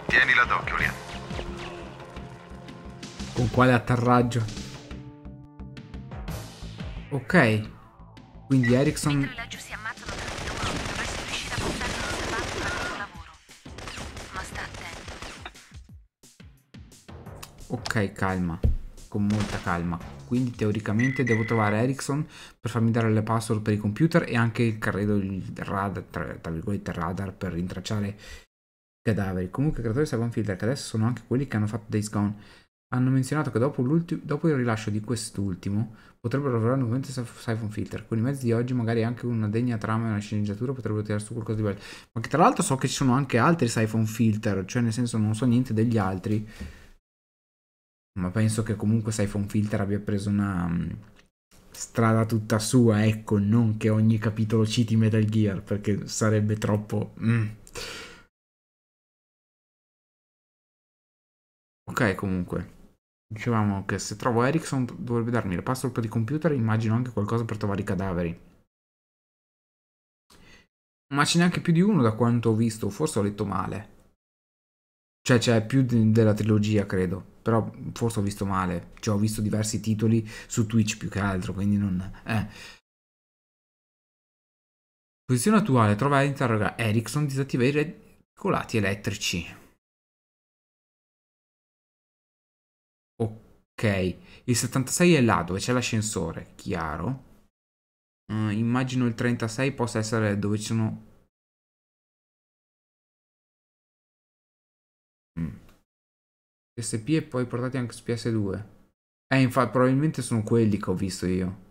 Tienila d'occhio, Lian. Con quale atterraggio? Ok. Quindi Erikson... Ok, calma, con molta calma. Quindi teoricamente devo trovare Erikson per farmi dare le password per i computer e anche, credo, il radar, tra, tra virgolette radar, per rintracciare i cadaveri. Comunque i creatori di Syphon Filter, che adesso sono anche quelli che hanno fatto Days Gone, hanno menzionato che dopo, dopo il rilascio di quest'ultimo potrebbero lavorare nuovamente su Syphon Filter. Con i mezzi di oggi magari anche una degna trama e una sceneggiatura potrebbero tirare su qualcosa di bello. Ma che tra l'altro so che ci sono anche altri Syphon Filter, cioè nel senso non so niente degli altri. Ma penso che comunque Syphon Filter abbia preso una um, strada tutta sua, ecco, non che ogni capitolo citi Metal Gear, perché sarebbe troppo... Mm. Ok, comunque. Dicevamo che se trovo Erikson dovrebbe darmi la password per il computer, immagino anche qualcosa per trovare i cadaveri. Ma ce n'è anche più di uno da quanto ho visto, forse ho letto male. Cioè c'è più de della trilogia credo, però forse ho visto male. Cioè ho visto diversi titoli su Twitch più che altro, quindi non... Eh. Posizione attuale, trova e interroga Erikson, disattiva i regolati elettrici. Ok, il settantasei è là dove c'è l'ascensore, chiaro. Uh, immagino il trentasei possa essere dove ci sono... P S P e poi portati anche su P S due. Eh, infatti, probabilmente sono quelli che ho visto io.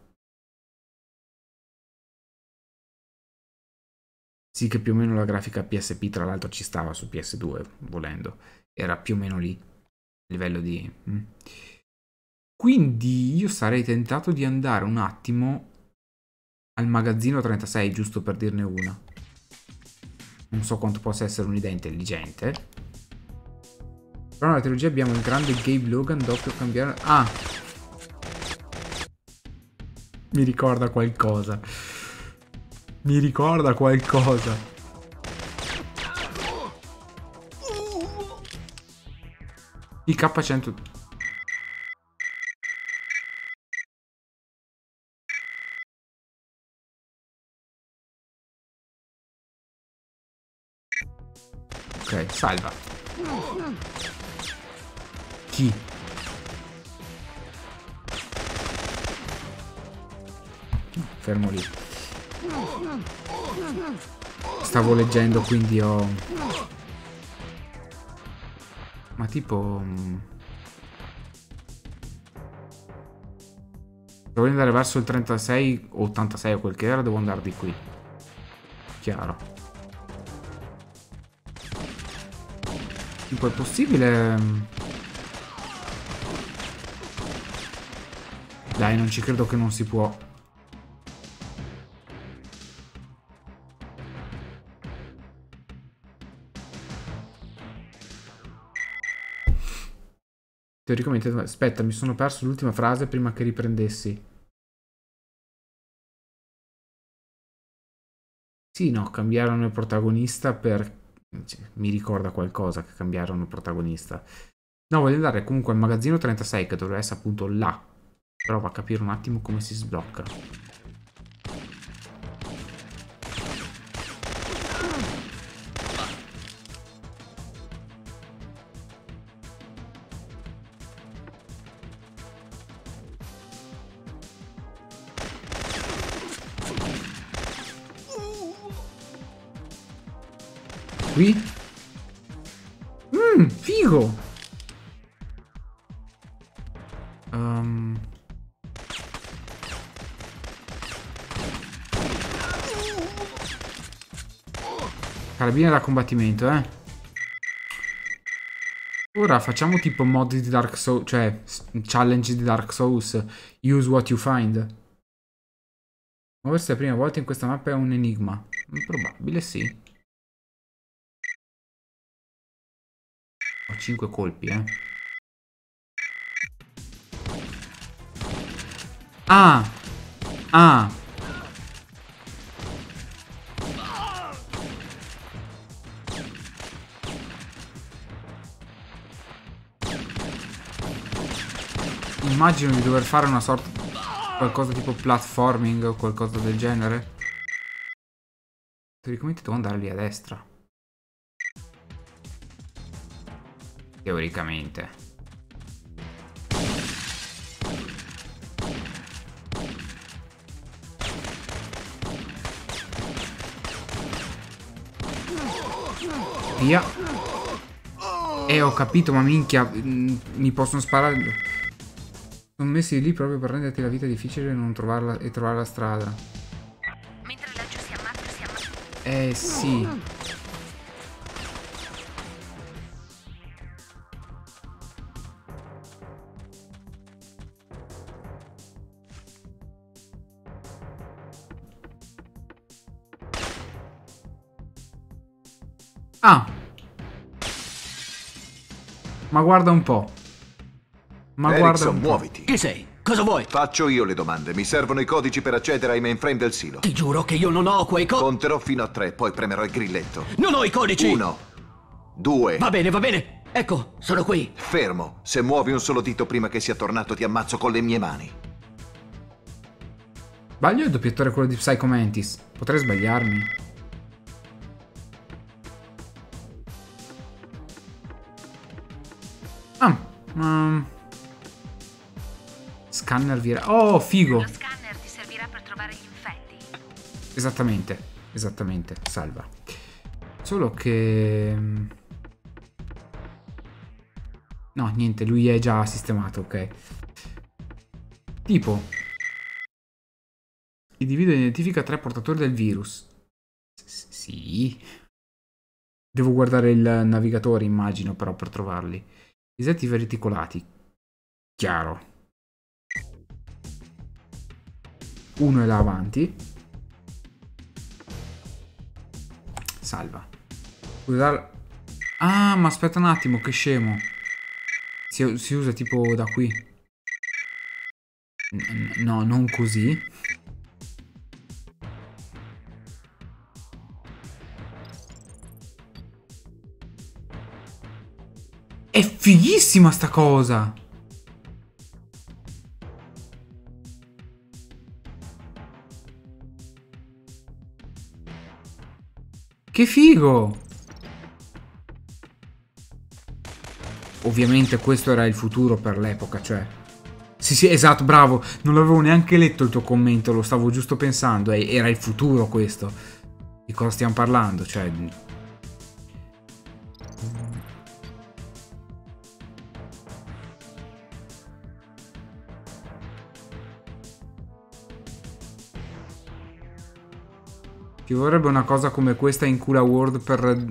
Sì, che più o meno la grafica P S P, tra l'altro, ci stava su P S due, volendo. Era più o meno lì, a livello di... Quindi io sarei tentato di andare un attimo al magazzino trentasei, giusto per dirne una. Non so quanto possa essere un'idea intelligente. Però nella trilogia abbiamo un grande Gabe Logan, doppio cambiare... Ah! Mi ricorda qualcosa. Mi ricorda qualcosa. Il K cento... Ok, salva. Chi? Fermo lì. Stavo leggendo, quindi ho... Ma tipo... Devo andare verso il trentasei o ottantasei o quel che era, devo andare di qui. Chiaro. Tipo è possibile... Dai, non ci credo che non si può. Teoricamente, aspetta, mi sono perso l'ultima frase prima che riprendessi. Sì, no, cambiarono il protagonista per... Mi ricorda qualcosa che cambiarono il protagonista. No, voglio andare comunque al magazzino trentasei, che dovrebbe essere appunto là. Prova a capire un attimo come si sblocca. Qui? Mmm, figo! Um... Carabina da combattimento, eh. Ora facciamo tipo mod di Dark Souls, cioè challenge di Dark Souls. Use what you find. Muoversi la prima volta in questa mappa è un enigma. Probabile, sì. Ho cinque colpi, eh. Ah! Ah! Immagino di dover fare una sorta di qualcosa tipo platforming o qualcosa del genere. Teoricamente devo andare lì a destra. Teoricamente. Via. Eh, ho capito, ma minchia, mi possono sparare... Sono messi lì proprio per renderti la vita difficile e non trovarla e trovare la strada. Mentre l'agio si ammazza, si ammazza. Eh sì. Ah. Ma guarda un po'. Ma Erikson, muoviti. Chi sei? Cosa vuoi? Faccio io le domande. Mi servono i codici per accedere ai mainframe del silo. Ti giuro che io non ho quei codici. Conterò fino a tre, poi premerò il grilletto. Non ho i codici! Uno. Due. Va bene, va bene. Ecco, sono qui. Fermo. Se muovi un solo dito prima che sia tornato, ti ammazzo con le mie mani. Sbaglio il doppiatore quello di Psycho Mantis? Potrei sbagliarmi. Ah. Um. Scanner virale. Oh, figo! Lo scanner ti servirà per trovare gli infetti. Esattamente, esattamente. Salva. Solo che... no, niente, lui è già sistemato, ok. Tipo... individua e identifica tre portatori del virus. S sì. Devo guardare il navigatore, immagino, però, per trovarli. Insetti verticolati. Chiaro. Uno è là avanti. Salva. Usare... ah, ma aspetta un attimo, che scemo. Si, si usa tipo da qui. N no, non così. È fighissima sta cosa! Che figo! Ovviamente questo era il futuro per l'epoca, cioè... sì, sì, esatto, bravo! Non l'avevo neanche letto il tuo commento, lo stavo giusto pensando. Eh, era il futuro questo. Di cosa stiamo parlando, cioè... ci vorrebbe una cosa come questa in Kula World per...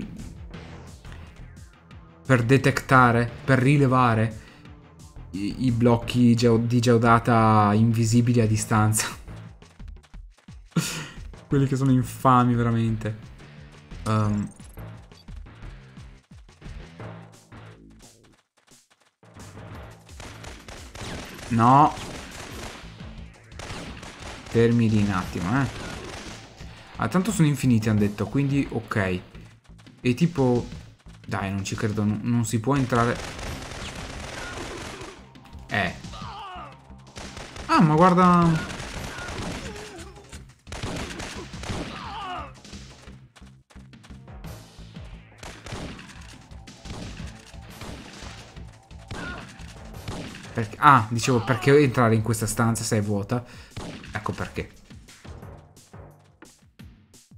per detectare, per rilevare i, i blocchi geo, di geodata invisibili a distanza. Quelli che sono infami, veramente. Um. No. Fermi lì un attimo, eh. Ah, tanto sono infiniti, hanno detto, quindi ok. E tipo... dai, non ci credo, non, non si può entrare... Eh. Ah, ma guarda... perché... ah, dicevo, perché entrare in questa stanza se è vuota? Ecco perché.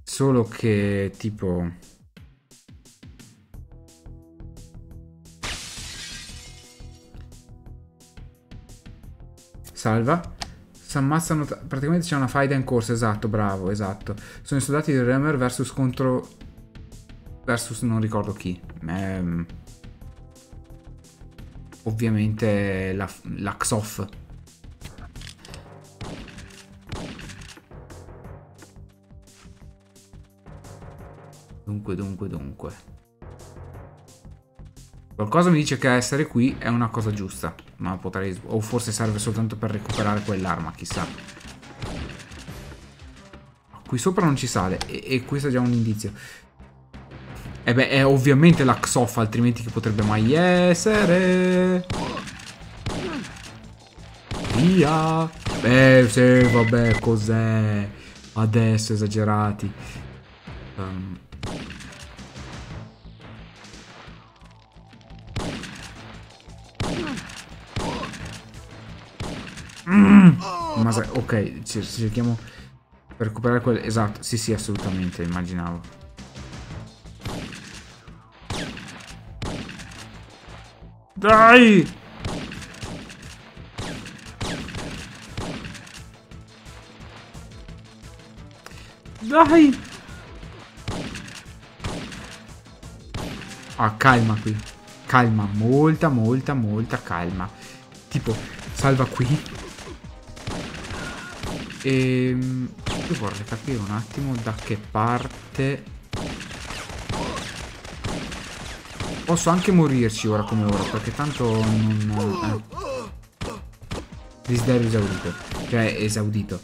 Solo che tipo... salva. Si ammazzano... praticamente c'è una faida in corso, esatto, bravo, esatto. Sono i soldati di Rhoemer versus contro... versus non ricordo chi. Ehm... Ovviamente la, la Xof. Dunque, dunque, dunque. Qualcosa mi dice che essere qui è una cosa giusta. Ma potrei... o forse serve soltanto per recuperare quell'arma, chissà. Qui sopra non ci sale. E, e questo è già un indizio. E beh, è ovviamente la Xof, altrimenti che potrebbe mai essere? Via! Beh, sì, vabbè, cos'è? Adesso esagerati. Um... Ma ok, cerchiamo per recuperare quel... esatto, sì sì, assolutamente, immaginavo. Dai! Dai! Ah, calma qui. Calma, molta, molta, molta calma. Tipo, salva qui. E io vorrei capire un attimo da che parte posso anche morirci ora come ora, perché tanto non... eh. Desiderio esaurito. Cioè esaudito.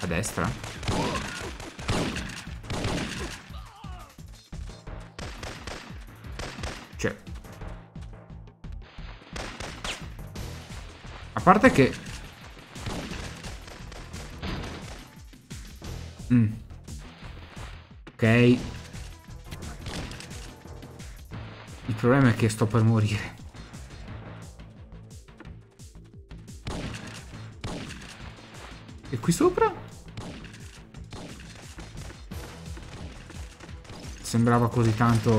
A destra. Cioè, a parte che mm. Ok. Il problema è che sto per morire. E qui sopra? Sembrava così tanto.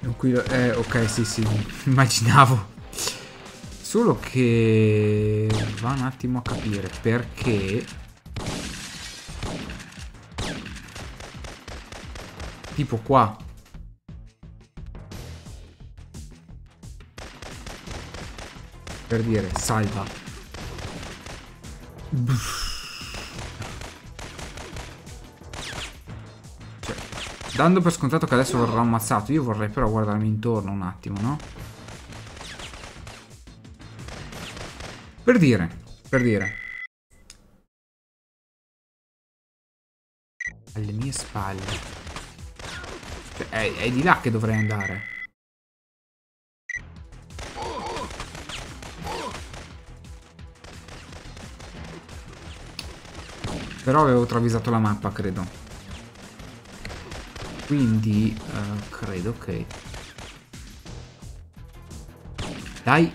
Tranquillo. Eh, ok, sì, sì. Immaginavo. Solo che va un attimo a capire perché. Tipo qua. Per dire, salva. Cioè, dando per scontato che adesso verrò ammazzato, io vorrei però guardarmi intorno un attimo, no? Per dire, per dire. Alle mie spalle. È, è di là che dovrei andare. Però avevo travisato la mappa, credo. Quindi uh, credo che... Dai.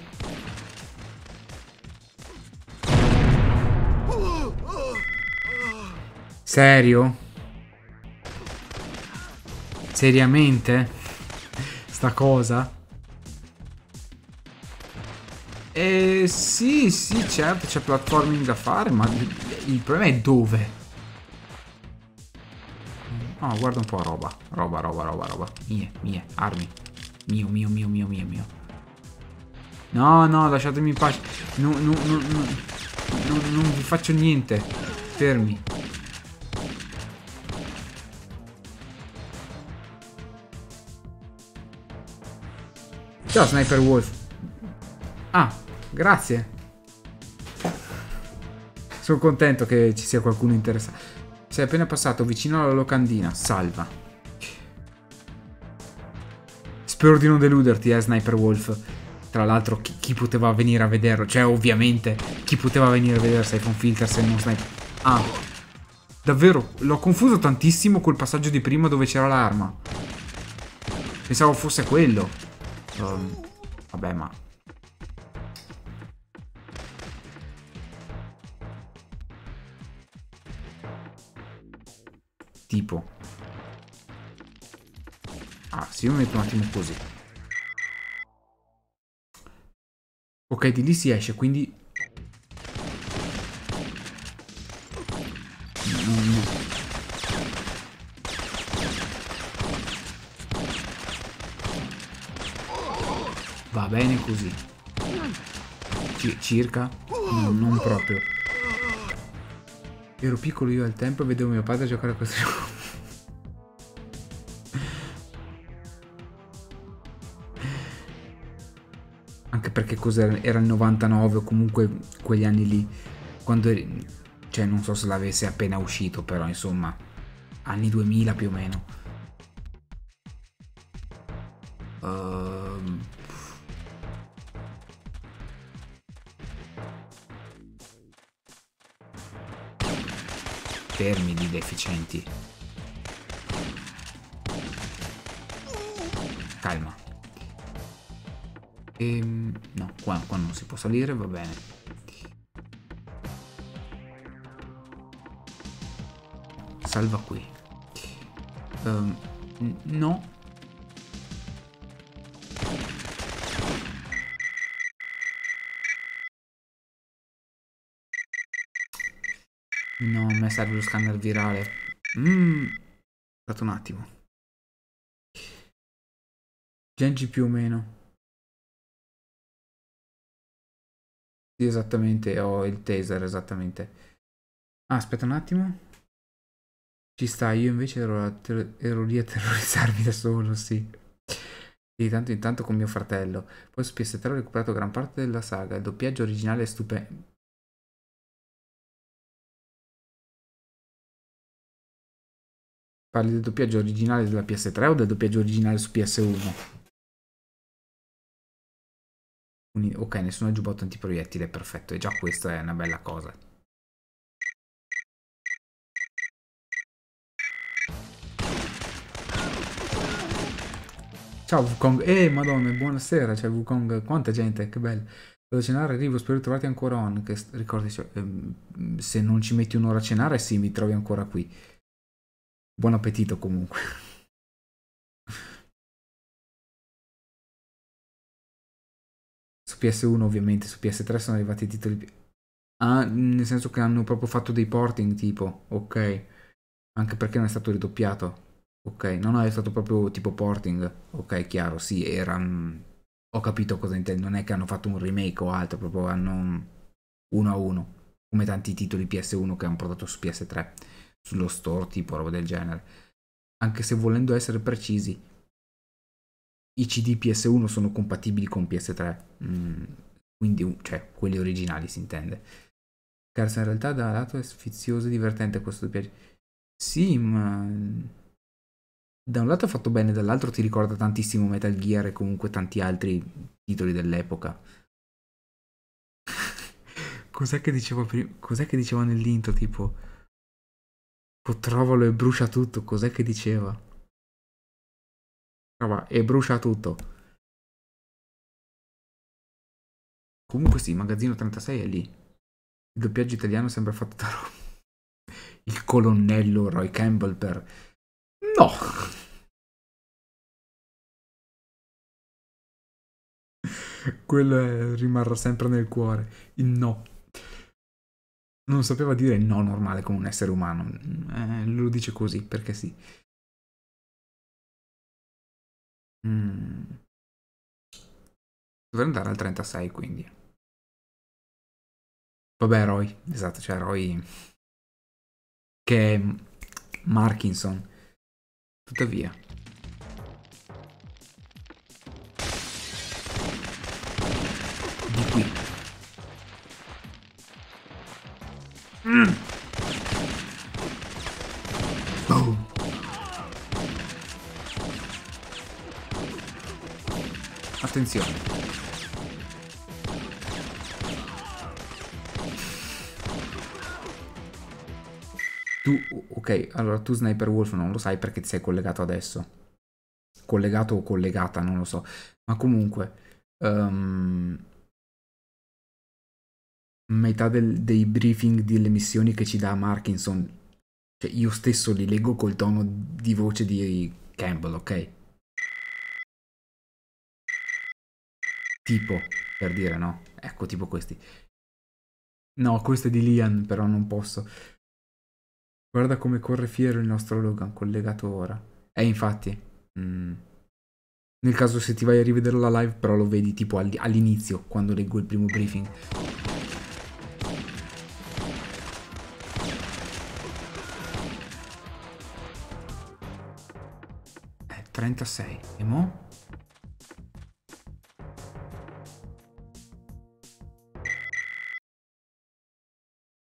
Serio? Seriamente? Sta cosa? Eh sì, sì, certo, c'è platforming da fare, ma il problema è dove? Oh, guarda un po' roba, roba, roba, roba, roba. Mie, mie, armi. Mio, mio, mio, mio, mio, mio. No, no, lasciatemi in pace. No, no, no, no. No, non vi faccio niente. Fermi. Ciao Sniper Wolf. Ah, grazie. Sono contento che ci sia qualcuno interessato. Sei appena passato vicino alla locandina. Salva. Spero di non deluderti, eh, Sniper Wolf. Tra l'altro, chi, chi poteva venire a vederlo? Cioè, ovviamente, chi poteva venire a vedere Syphon Filter se non Sniper... Ah, davvero, l'ho confuso tantissimo col passaggio di prima dove c'era l'arma. Pensavo fosse quello. Um, vabbè, ma tipo ah sì, io mi metto un attimo così. Ok, di lì si esce, quindi non, non... Va bene così. C circa? No, non proprio. Ero piccolo io al tempo e vedevo mio padre giocare a questo gioco. Anche perché cos'era? Era il novantanove o comunque quegli anni lì. Quando eri... Cioè non so se l'avesse appena uscito, però insomma. Anni duemila più o meno. Ehm... Uh... Fermi di deficienti. Calma. Ehm, no, qua, qua non si può salire, va bene. Salva qui. Ehm, no. No, a me serve lo scanner virale. Mmm. Aspetta un attimo. Genji più o meno. Sì, esattamente. Ho il taser, esattamente. Ah, aspetta un attimo. Ci sta, io invece ero, a ero lì a terrorizzarmi da solo, sì. Di tanto in tanto con mio fratello. Poi su P S tre ho recuperato gran parte della saga. Il doppiaggio originale è stupendo. Parli del doppiaggio originale della P S tre o del doppiaggio originale su P S uno? Ok, nessuno ha giubbotto antiproiettile, perfetto. E già questa è una bella cosa. Ciao Wukong. Eh, madonna, buonasera. Ciao Wukong. Quanta gente, che bello. Vado a cenare, arrivo, spero di trovarti ancora on. Che, ricordi, cioè, ehm, se non ci metti un'ora a cenare, sì, mi trovi ancora qui. Buon appetito comunque. Su P S uno ovviamente, su P S tre sono arrivati i titoli più... Ah, nel senso che hanno proprio fatto dei porting tipo, ok. Anche perché non è stato ridoppiato. Ok, no no, è stato proprio tipo porting. Ok, chiaro, sì, era... Ho capito cosa intendo, non è che hanno fatto un remake o altro, proprio hanno uno a uno. Come tanti titoli P S uno che hanno prodotto su P S tre. Sullo store, tipo roba del genere. Anche se, volendo essere precisi, i C D P S uno sono compatibili con P S tre, mm, quindi, cioè, quelli originali si intende. Carso, in realtà da lato è sfizioso e divertente questo doppiaggio. Sì, ma da un lato è fatto bene, dall'altro ti ricorda tantissimo Metal Gear e comunque tanti altri titoli dell'epoca. Cos'è che dicevo prima? Cos'è che dicevo nell'intro, tipo... Trovalo e brucia tutto, cos'è che diceva? Trova e brucia tutto. Comunque sì, magazzino trentasei è lì. Il doppiaggio italiano sembra fatto da Roma. Il colonnello Roy Campbell per... No! Quello rimarrà sempre nel cuore. Il no. Non sapeva dire no normale come un essere umano. Eh, lo dice così, perché sì. Mm. Dovrei andare al trentasei, quindi. Vabbè, Roy. Esatto, cioè Roy... Che è Markinson. Tuttavia. Di qui. Mm. Oh. Attenzione. Tu, ok, allora tu Sniper Wolf non lo sai perché ti sei collegato adesso. Collegato o collegata, non lo so. Ma comunque um... metà del, dei briefing delle missioni che ci dà Markinson, cioè io stesso li leggo col tono di voce di Campbell, ok? Tipo, per dire, no? Ecco, tipo questi. No, questo è di Lian, però non posso. Guarda come corre fiero il nostro Logan, collegato ora. E eh, infatti... Mm. Nel caso se ti vai a rivedere la live, però lo vedi tipo all'inizio, quando leggo il primo briefing. trentasei, e mo?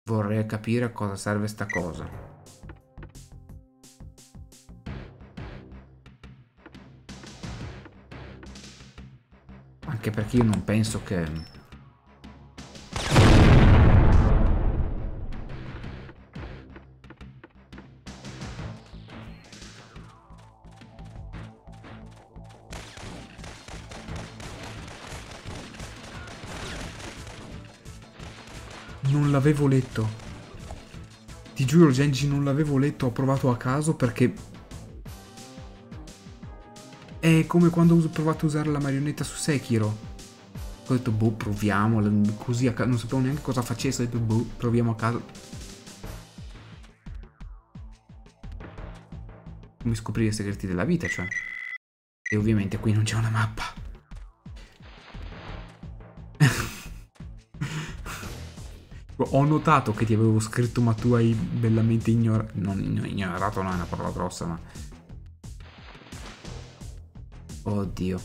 Vorrei capire a cosa serve sta cosa. Anche perché io non penso che... L'avevo letto, ti giuro Genji, non l'avevo letto, ho provato a caso perché è come quando ho provato a usare la marionetta su Sekiro, ho detto boh, proviamola così a caso, non sapevo neanche cosa facesse, ho detto boh, proviamo a caso. Come scoprire i segreti della vita, cioè. E ovviamente qui non c'è una mappa. ho notato che ti avevo scritto, ma tu hai bellamente ignorato. Non ignorato, non è una parola grossa, ma. Oddio.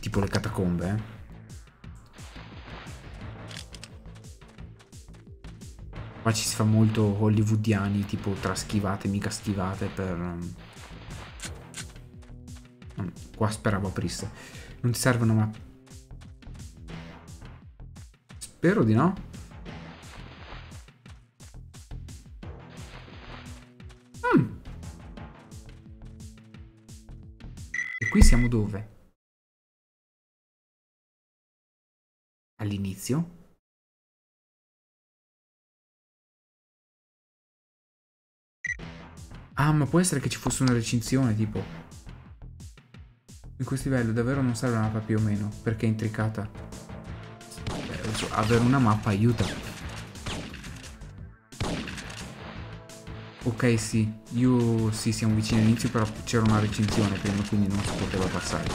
Tipo le catacombe, eh. Qua ci si fa molto hollywoodiani, tipo tra schivate e mica schivate per. Qua speravo aprisse. Non ti servono mappe. Spero di no. Mm. E qui siamo dove? All'inizio? Ah, ma può essere che ci fosse una recinzione, tipo. In questo livello davvero non serve una mappa più o meno, perché è intricata. Beh, avere una mappa aiuta. Ok, sì. Io sì, siamo vicini all'inizio, però c'era una recinzione prima, quindi non si poteva passare.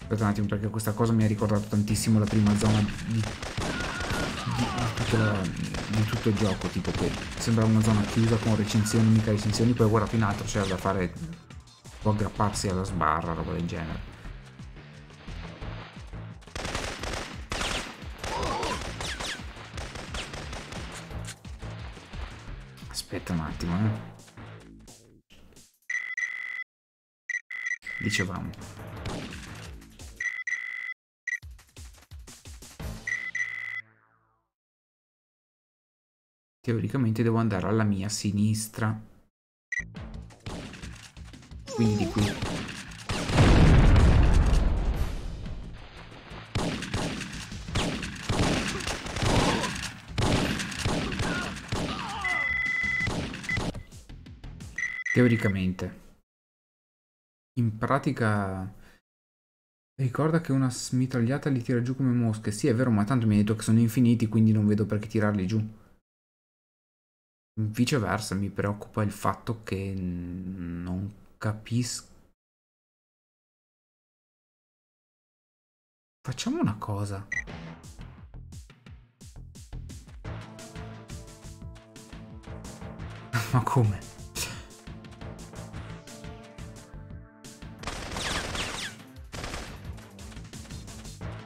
Aspetta un attimo, perché questa cosa mi ha ricordato tantissimo la prima zona di... di tutto il gioco, tipo che sembra una zona chiusa con recinzioni, mica recinzioni, poi guarda in alto c'era da fare, può aggrapparsi alla sbarra, roba del genere. Aspetta un attimo, eh. Dicevamo. Teoricamente devo andare alla mia sinistra, quindi di qui. Teoricamente. In pratica. Ricorda che una smitragliata li tira giù come mosche. Sì, è vero, ma tanto mi hai detto che sono infiniti, quindi non vedo perché tirarli giù. Viceversa, mi preoccupa il fatto che non capisco. Facciamo una cosa. Ma come?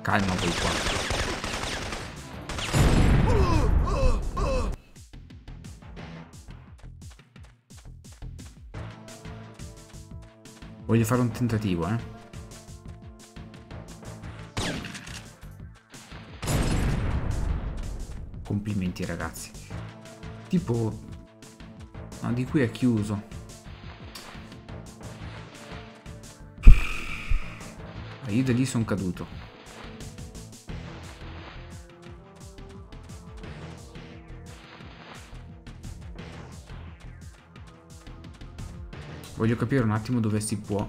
Calma voi qua. Voglio fare un tentativo, eh. Complimenti, ragazzi. Tipo. No, di qui è chiuso. Ma io da lì sono caduto. Voglio capire un attimo dove si può.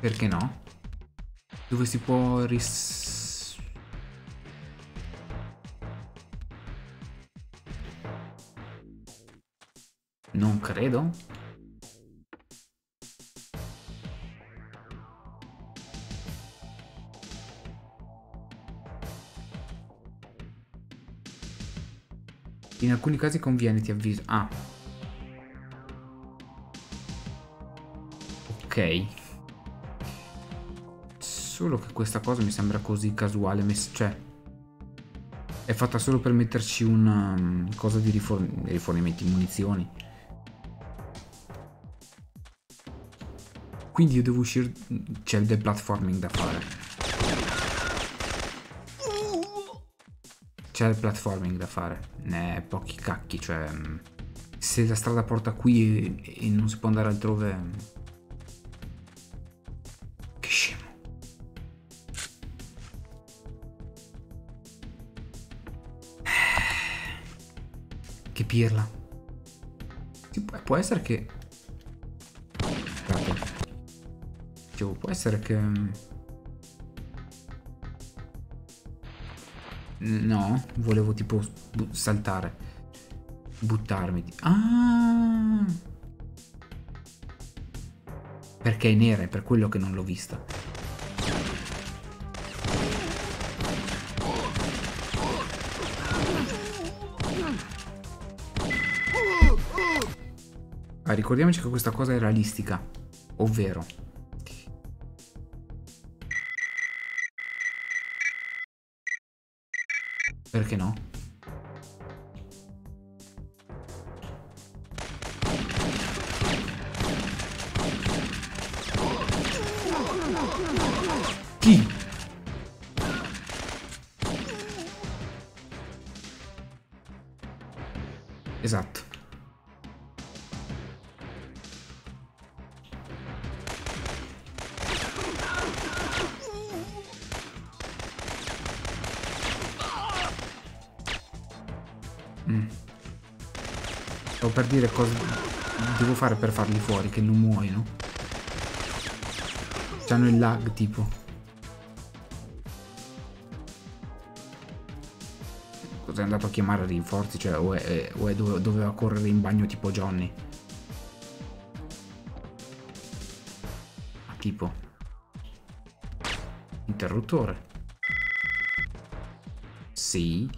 Perché no? Dove si può ris... Non credo. In alcuni casi conviene, ti avviso. Ah. Ok. Solo che questa cosa mi sembra così casuale. Messa, cioè. È fatta solo per metterci una um, cosa di riforn rifornimenti, munizioni. Quindi io devo uscire. C'è del platforming da fare. C'è il platforming da fare, ne è pochi cacchi, cioè se la strada porta qui e, e non si può andare altrove, che scemo. Che pirla. Pu può essere che... Cioè, può essere che... No, volevo tipo saltare, buttarmi. Ah! perché è nera, è per quello che non l'ho vista. Ah, ricordiamoci che questa cosa è realistica, ovvero perché no? Chi? Esatto. Mm. Stavo per dire cosa devo fare per farli fuori, che non muoiono. C'hanno il lag tipo. È andato a chiamare rinforzi, cioè o, è, o è dove, doveva correre in bagno tipo Johnny. Tipo interruttore. Sì.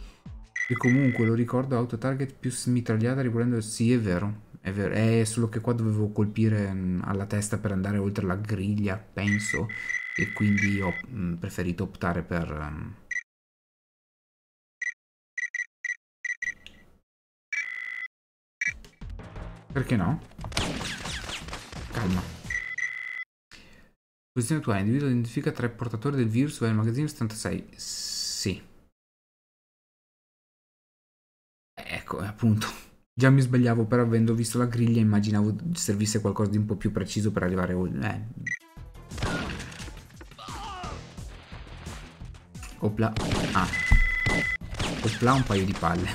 E comunque lo ricordo, auto target più mitragliata riprendendo. Sì, è vero, è vero. È solo che qua dovevo colpire alla testa per andare oltre la griglia, penso, e quindi ho preferito optare per Perché no? Calma. Posizione attuale. Individuo identifica tre portatori del virus del magazzino settantasei. Sì. Ecco, appunto. Già mi sbagliavo, però avendo visto la griglia immaginavo servisse qualcosa di un po' più preciso per arrivare oltre. Eh. Opla. Ah. Opla un paio di palle.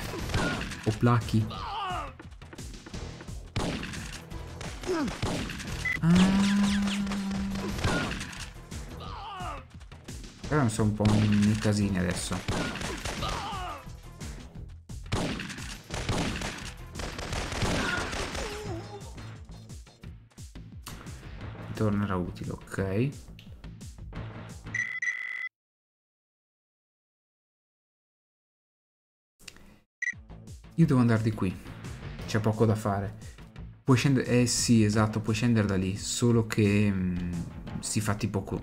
Opla chi? Ah. Però sono un po' in casini adesso. Tornerà utile, ok. Io devo andare di qui. C'è poco da fare. Puoi scendere, eh sì, esatto, puoi scendere da lì, solo che mh, si fa tipo...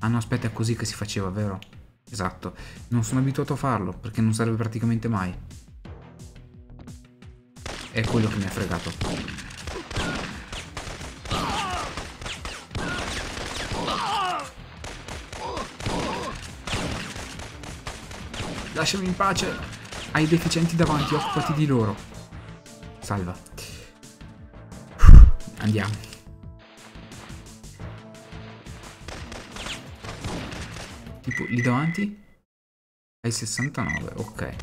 Ah no, aspetta, è così che si faceva, vero? Esatto, non sono abituato a farlo, perché non serve praticamente mai. È quello che mi ha fregato. Lasciami in pace! Hai i deficienti davanti, occupati di loro. Salva. Andiamo. Tipo lì davanti? Hai sessantanove, ok.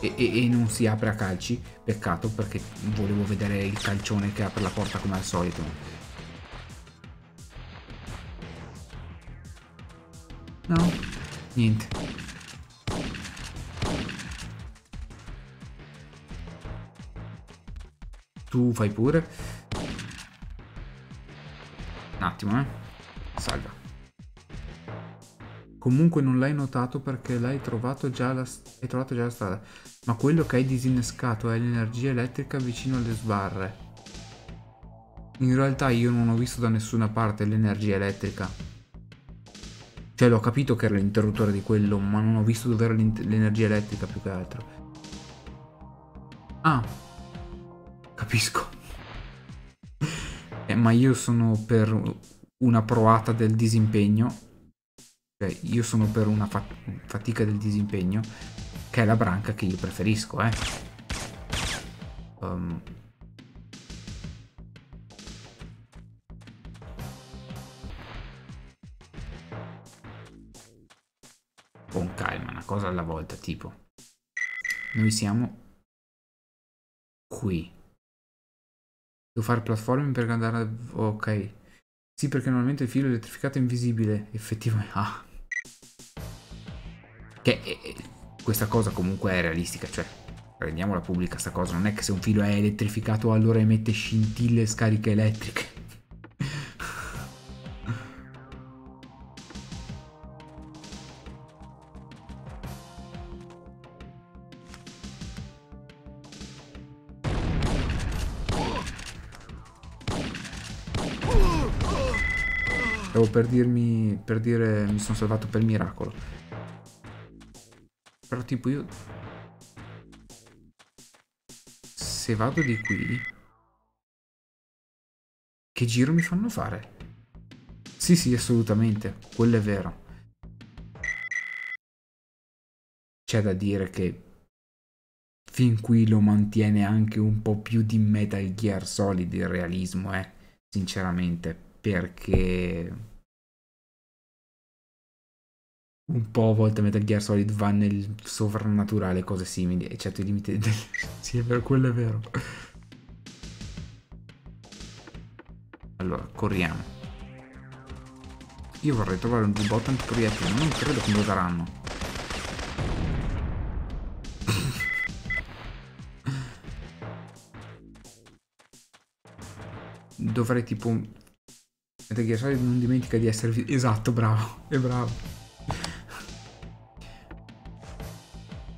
E, e, e non si apre a calci. Peccato, perché volevo vedere il calcione che apre la porta come al solito. No, niente. Tu fai pure. Un attimo, eh. Salva. Comunque non l'hai notato perché l'hai trovato già la, hai trovato già la strada. Ma quello che hai disinnescato è l'energia elettrica vicino alle sbarre. In realtà io non ho visto da nessuna parte l'energia elettrica. Cioè l'ho capito che era l'interruttore di quello, ma non ho visto dove era l'energia elettrica più che altro. Ah. Capisco. Eh, ma io sono per una proata del disimpegno. Cioè, io sono per una fat fatica del disimpegno, che è la branca che io preferisco, eh. Um. Con calma, una cosa alla volta, tipo. Noi siamo qui. Devo fare platforming per andare... Ok. Sì, perché normalmente il filo elettrificato è invisibile. Effettivamente... Ah. Che... Eh, questa cosa comunque è realistica, cioè... rendiamola pubblica sta cosa, non è che se un filo è elettrificato allora emette scintille e scariche elettriche. Stavo per dirmi, per dire mi sono salvato per miracolo. Però tipo io, se vado di qui, che giro mi fanno fare? Sì sì, assolutamente, quello è vero. C'è da dire che fin qui lo mantiene anche un po' più di Metal Gear Solid il realismo, eh, sinceramente. Perché un po' a volte Metal Gear Solid va nel sovrannaturale, cose simili, eccetto i limiti del... Sì, è vero, quello è vero. Allora, corriamo. Io vorrei trovare un giubbotto antiproiettile, ma non credo che me lo daranno. Dovrei tipo... Metal Gear Solid non dimentica di essere... Esatto, bravo, è bravo.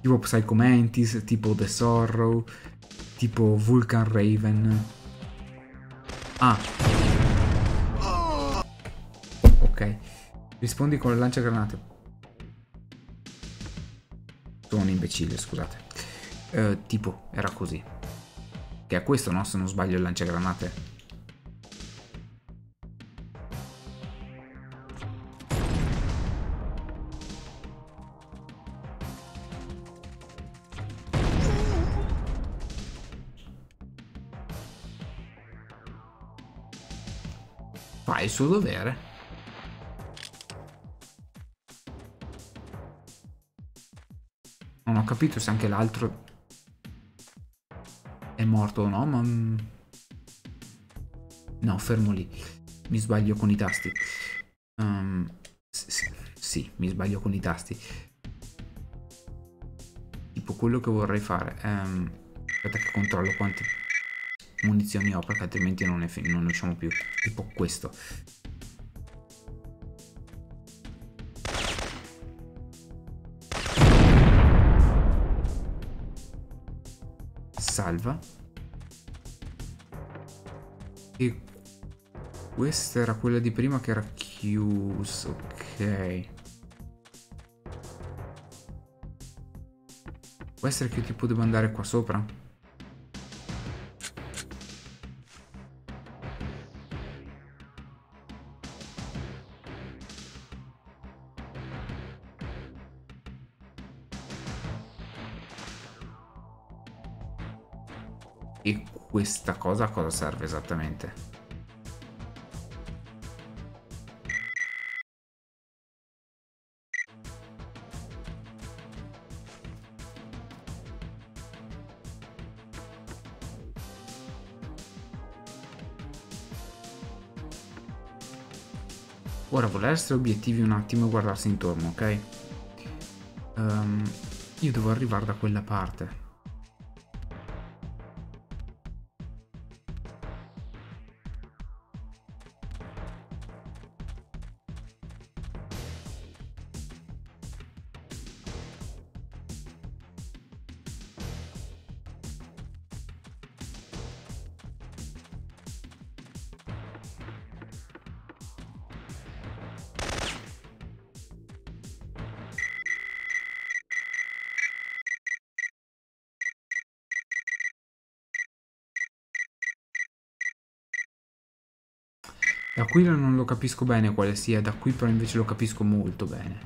Tipo Psycho Mantis, tipo The Sorrow, tipo Vulcan Raven. Ah. Ok. Rispondi con la lanciagranate. Sono un imbecille, scusate. Eh, tipo, era così. Che è questo, no? Se non sbaglio il lanciagranate. Il suo dovere. Non ho capito se anche l'altro è morto o no, ma no, fermo lì, mi sbaglio con i tasti. um, sì, sì, mi sbaglio con i tasti. Tipo quello che vorrei fare um, aspetta che controllo quanti munizioni ho, perché altrimenti non ne, non ne usciamo più. Tipo questo. Salva. E questa era quella di prima che era chiusa. Ok. Può essere che tipo devo andare qua sopra? E questa cosa a cosa serve esattamente? Ora voler essere obiettivi un attimo e guardarsi intorno, ok? Um, io devo arrivare da quella parte. Da qui non lo capisco bene quale sia, da qui però invece lo capisco molto bene.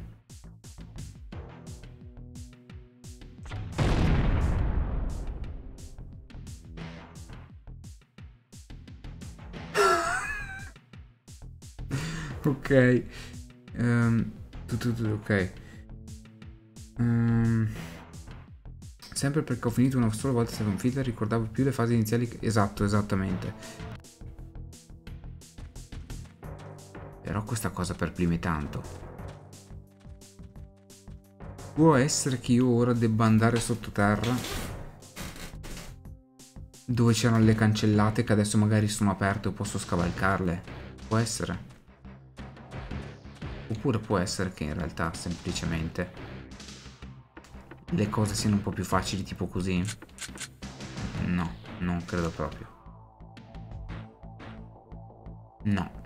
Ok. Um, tutto, tutto, ok. Um, sempre perché ho finito una sola volta Syphon Filter, ricordavo più le fasi iniziali. Esatto, esattamente. Però questa cosa per prime tanto. Può essere che io ora debba andare sottoterra dove c'erano le cancellate che adesso magari sono aperte o posso scavalcarle. Può essere. Oppure può essere che in realtà semplicemente le cose siano un po' più facili tipo così. No, non credo proprio. No.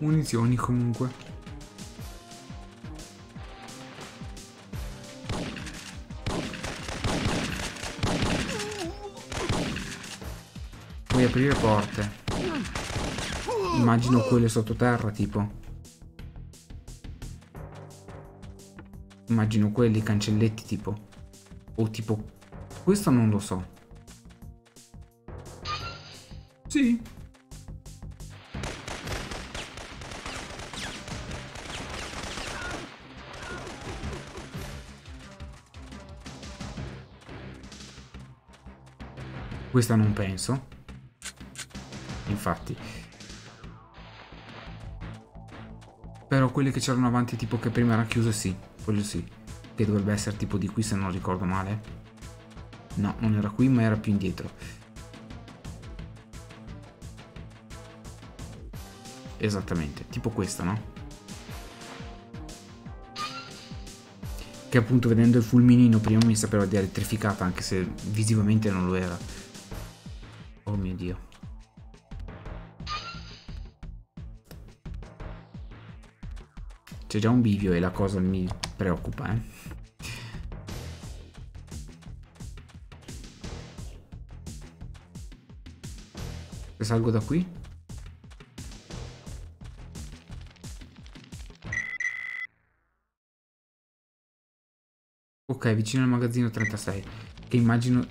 Munizioni comunque. Puoi aprire porte. Immagino quelle sottoterra tipo. Immagino quelli, cancelletti tipo. O tipo. Questo non lo so. Sì. Questa non penso. Infatti. Però quelli che c'erano avanti tipo che prima era chiuso sì. Quello sì, che dovrebbe essere tipo di qui se non ricordo male. No, non era qui ma era più indietro. Esattamente, tipo questa, no? Che appunto vedendo il fulminino prima mi sapeva di elettrificata, anche se visivamente non lo era. Oh mio Dio. C'è già un bivio e la cosa mi preoccupa, eh. Se salgo da qui? Ok, vicino al magazzino trentasei, che immagino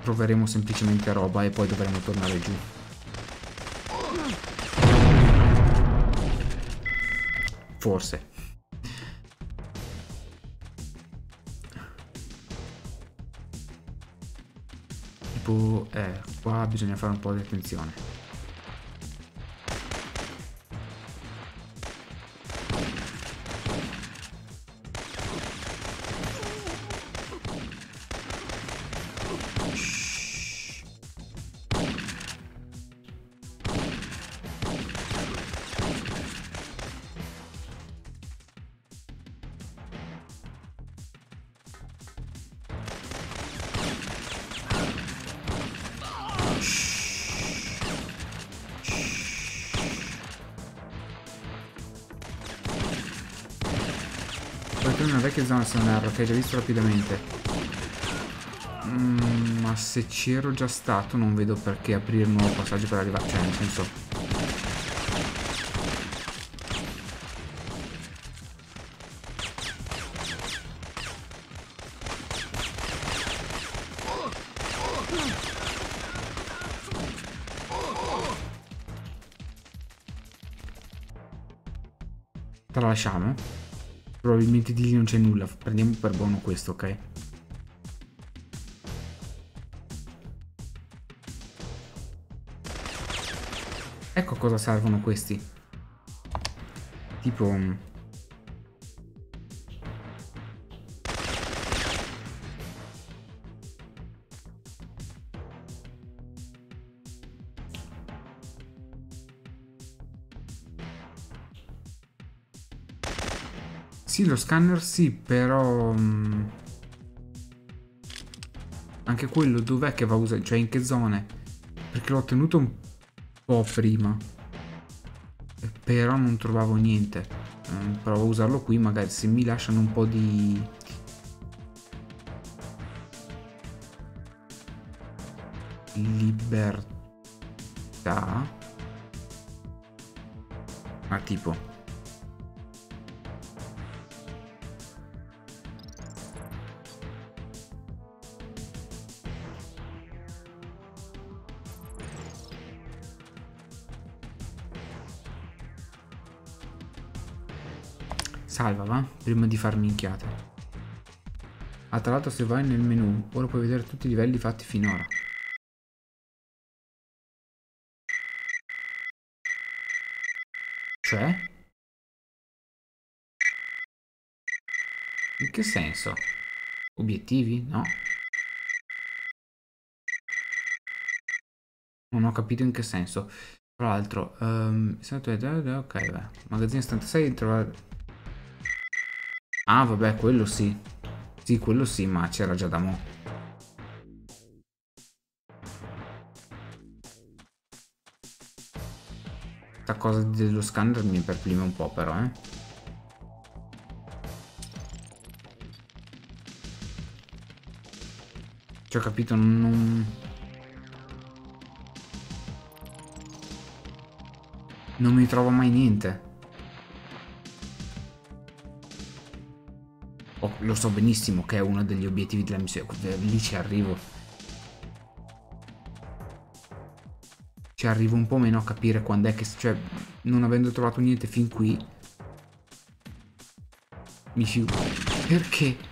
troveremo semplicemente roba e poi dovremo tornare giù. Forse. Tipo, eh, qua bisogna fare un po' di attenzione. Shhh. Zona sonar che hai già visto rapidamente, mm, ma se c'ero già stato non vedo perché aprire un nuovo passaggio per arrivare, cioè nel senso tralasciamo. Probabilmente di lì non c'è nulla, prendiamo per buono questo, ok? Ecco a cosa servono questi. Tipo... Sì, lo scanner sì, però... Mh, anche quello dov'è che va usato? Cioè in che zone? Perché l'ho ottenuto un po' prima. Però non trovavo niente. Eh, provo a usarlo qui, magari se mi lasciano un po' di... libertà. Ma tipo... Salva, va? Prima di far minchiate. Ah, tra l'altro se vai nel menu, ora puoi vedere tutti i livelli fatti finora. Cioè? In che senso? Obiettivi? No? Non ho capito in che senso. Tra l'altro, um, ok, beh. Magazzino settantasei, trovare... Ah, vabbè, quello sì. Sì, quello sì, ma c'era già da mo'. Questa cosa dello scanner mi perplime un po' però, eh. Ci ho capito, non... Non mi trovo mai niente. Oh, lo so benissimo che è uno degli obiettivi della missione. Lì ci arrivo. Ci arrivo un po' meno a capire quando è che... Cioè, non avendo trovato niente fin qui... Mi fiuto. Perché?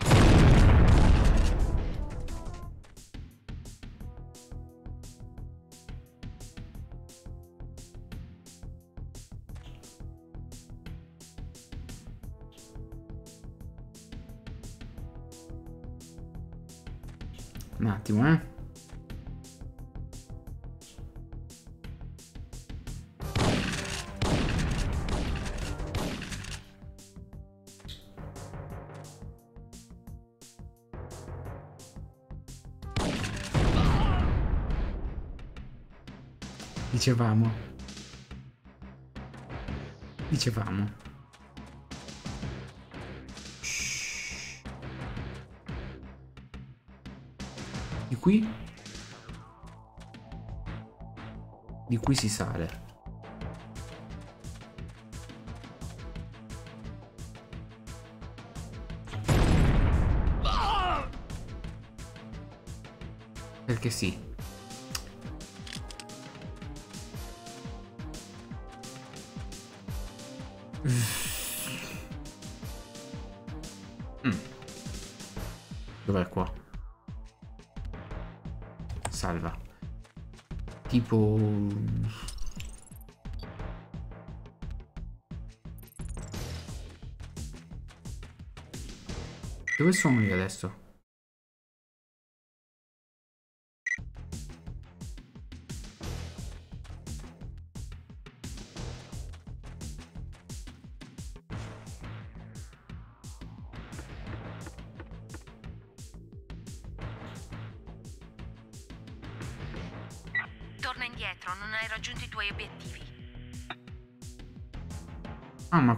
Un attimo, eh. Dicevamo. Dicevamo. Qui, di qui si sale. Perché sì. Mm. Dov'è qua? Salva. Tipo... Dove sono io adesso?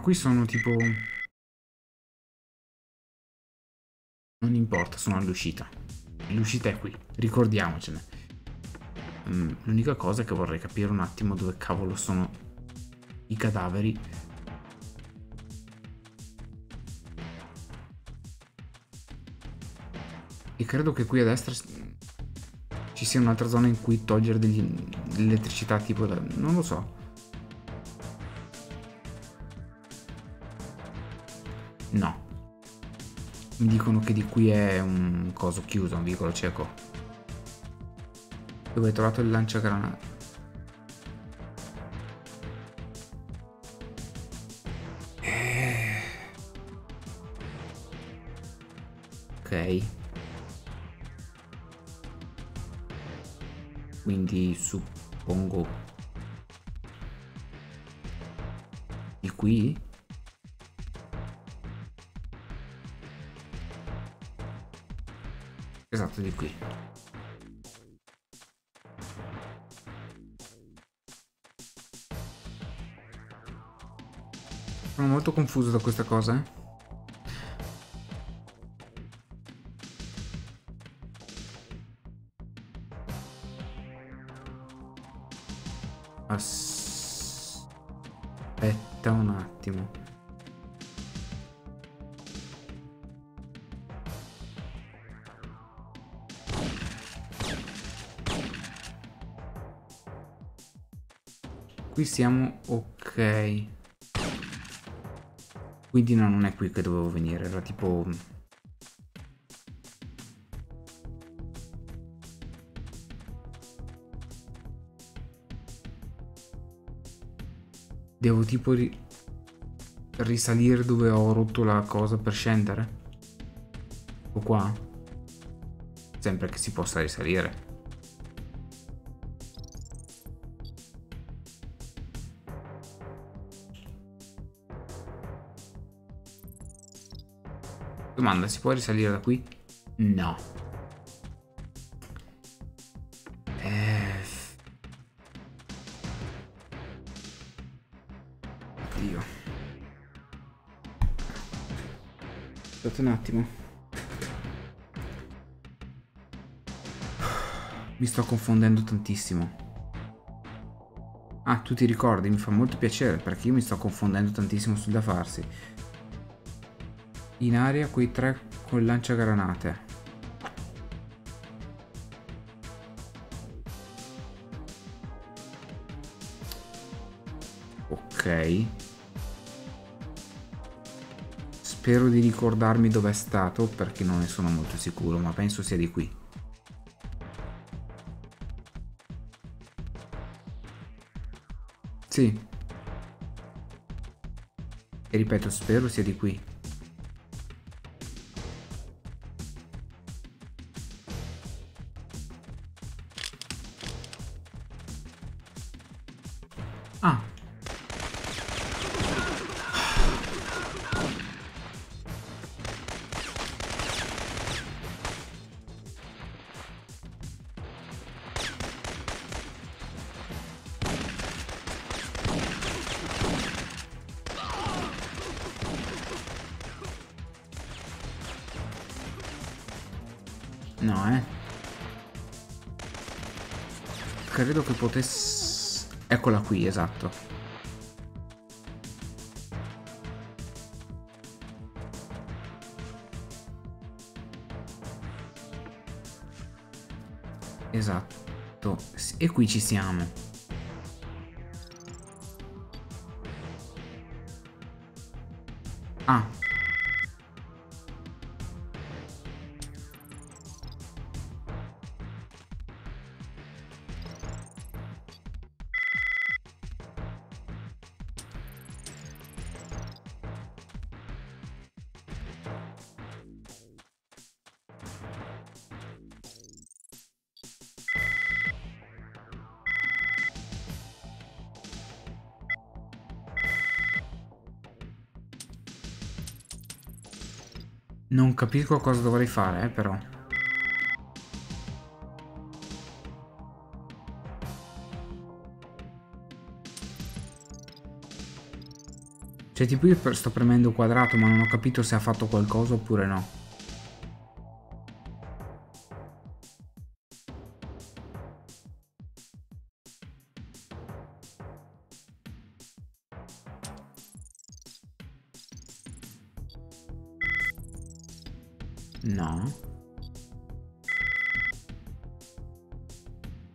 Qui sono tipo... Non importa, sono all'uscita. L'uscita è qui, ricordiamocene. Mm, l'unica cosa è che vorrei capire un attimo dove cavolo sono i cadaveri. E credo che qui a destra ci sia un'altra zona in cui togliere dell'elettricità tipo... Da... Non lo so. No. Mi dicono che di qui è un coso chiuso, un vicolo cieco. Dove hai trovato il lanciagranate? Eh. Ok. Quindi suppongo... Di qui? Esatto, di qui. Sono molto confuso da questa cosa, eh. Aspetta un attimo. Siamo ok, quindi no, non è qui che dovevo venire, era tipo devo tipo ri... risalire dove ho rotto la cosa per scendere? O qua? Sempre che si possa risalire. Domanda, si può risalire da qui? No. Eh... Dio. Aspetta un attimo. Mi sto confondendo tantissimo. Ah, tu ti ricordi? Mi fa molto piacere, perché io mi sto confondendo tantissimo sul da farsi. In aria quei tre con lanciagranate. Ok. Spero di ricordarmi dov'è stato, perché non ne sono molto sicuro, ma penso sia di qui. Sì. E ripeto, spero sia di qui. Credo che potesse... Eccola qui, esatto. Esatto. E qui ci siamo. Ah. Non capisco cosa dovrei fare, eh, però. Cioè, tipo, io sto premendo quadrato, ma non ho capito se ha fatto qualcosa oppure no.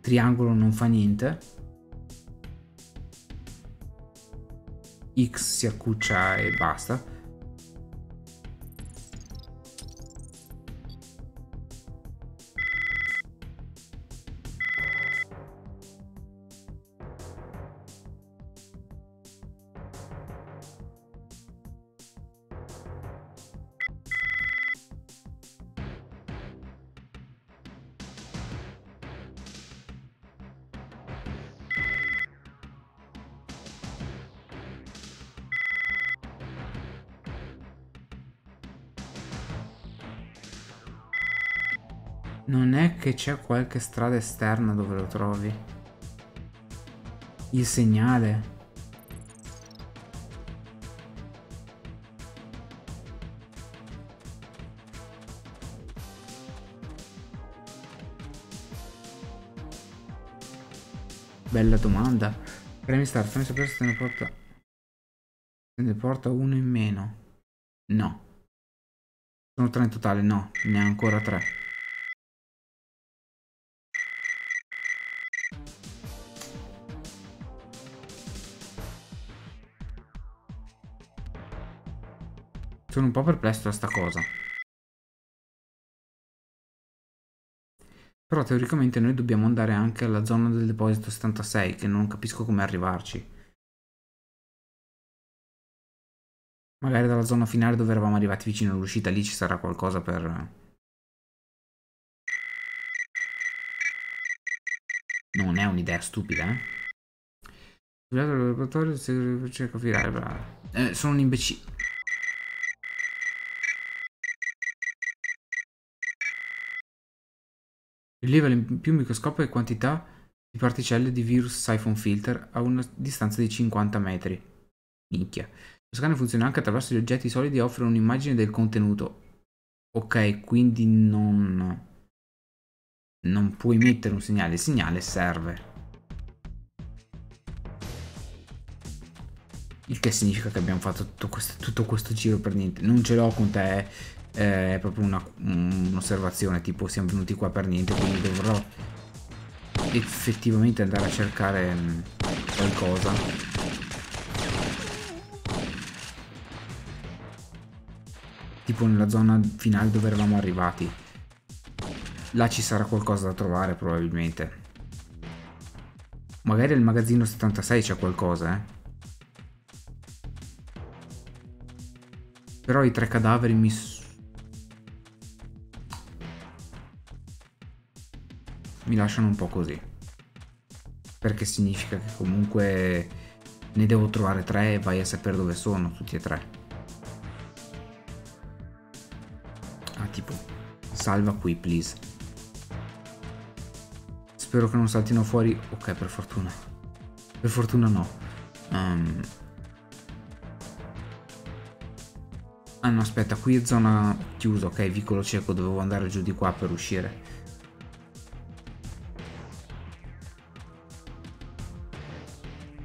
Triangolo non fa niente. X si accuccia e basta. Non è che c'è qualche strada esterna dove lo trovi? Il segnale? Bella domanda. Premi start, fammi sapere se te ne porta... Se ne porta uno in meno. No. Sono tre in totale, no. Ne ha ancora tre. Sono un po' perplesso da sta cosa. Però teoricamente noi dobbiamo andare anche alla zona del deposito settantasei, che non capisco come arrivarci. Magari dalla zona finale dove eravamo arrivati vicino all'uscita, lì ci sarà qualcosa per... Non è un'idea stupida, eh? Eh, sono un imbecille. Rileva in più microscopica quantità di particelle di virus Syphon Filter a una distanza di cinquanta metri. Minchia. Lo scanner funziona anche attraverso gli oggetti solidi e offre un'immagine del contenuto. Ok, quindi non... non puoi mettere un segnale. Il segnale serve. Il che significa che abbiamo fatto tutto questo, tutto questo giro per niente. Non ce l'ho con te. Eh, è proprio un'osservazione, tipo siamo venuti qua per niente, quindi dovrò effettivamente andare a cercare mh, qualcosa. Tipo nella zona finale dove eravamo arrivati. Là ci sarà qualcosa da trovare probabilmente. Magari il magazzino settantasei c'è qualcosa, eh. Però i tre cadaveri mi... mi lasciano un po' così. Perché significa che comunque ne devo trovare tre e vai a sapere dove sono tutti e tre. Ah, tipo, salva qui, please. Spero che non saltino fuori... Ok, per fortuna. Per fortuna no. Um... Ah no, aspetta, qui è zona chiusa, ok, vicolo cieco, dovevo andare giù di qua per uscire.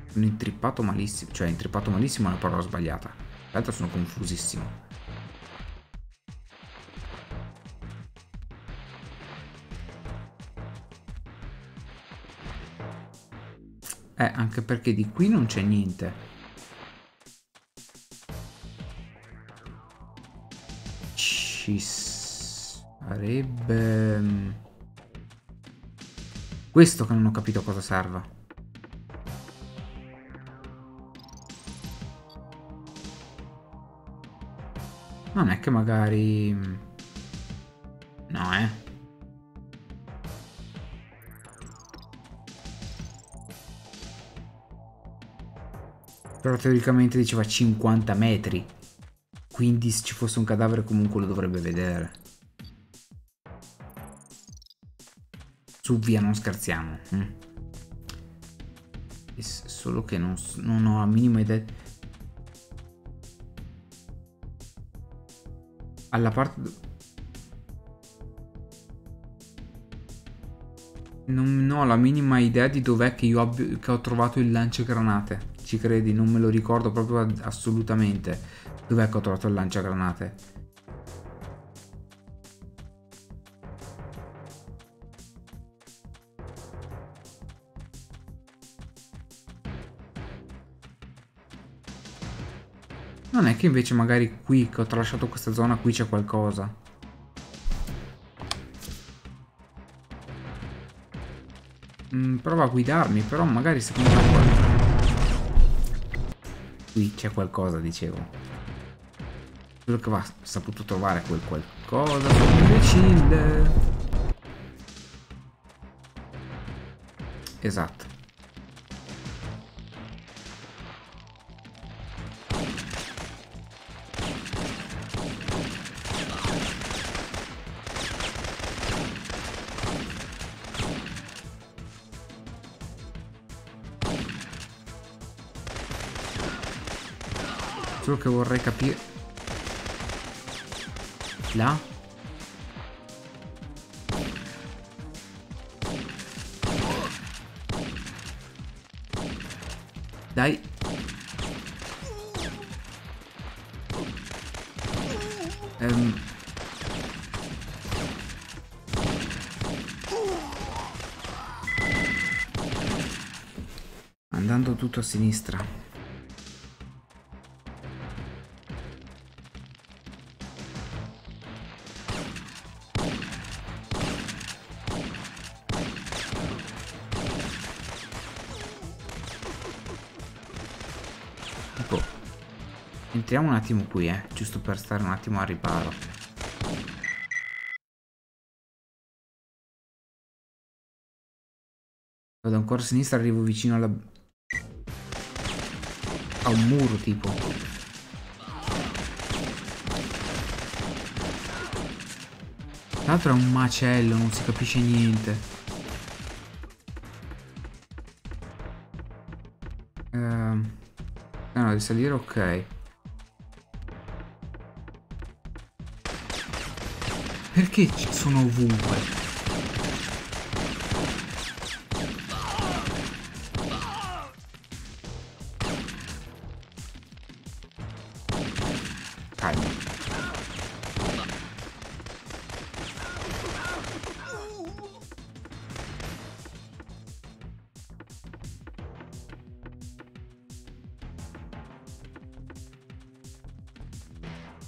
Sono intrippato malissimo, cioè intrippato malissimo è una parola sbagliata. In realtà sono confusissimo. Eh, anche perché di qui non c'è niente. Ci sarebbe... questo che non ho capito a cosa serva. Non è che magari... no, eh. Però teoricamente diceva cinquanta metri. Quindi se ci fosse un cadavere comunque lo dovrebbe vedere. Su, via, non scherziamo. Mm. Solo che non, non ho la minima idea. Alla parte... non ho la minima idea di dov'è che io abbia, che ho trovato il lanciagranate. Ci credi? Non me lo ricordo proprio assolutamente. Dov'è che ho trovato il lanciagranate? Non è che invece magari qui, che ho tralasciato questa zona, qui c'è qualcosa? Mm, prova a guidarmi, però magari secondo me... qui c'è qualcosa, dicevo. Quello che va saputo trovare quel qualcosa, imbecille. Esatto. Quello che vorrei capire. Là? Dai. Um. Andando tutto a sinistra. Entriamo un attimo qui, eh, giusto per stare un attimo al riparo. Vado ancora a sinistra, arrivo vicino alla... a un muro tipo. L'altro è un macello, non si capisce niente. Ehm... No, devi salire, ok. Perché sono ovunque? Calma.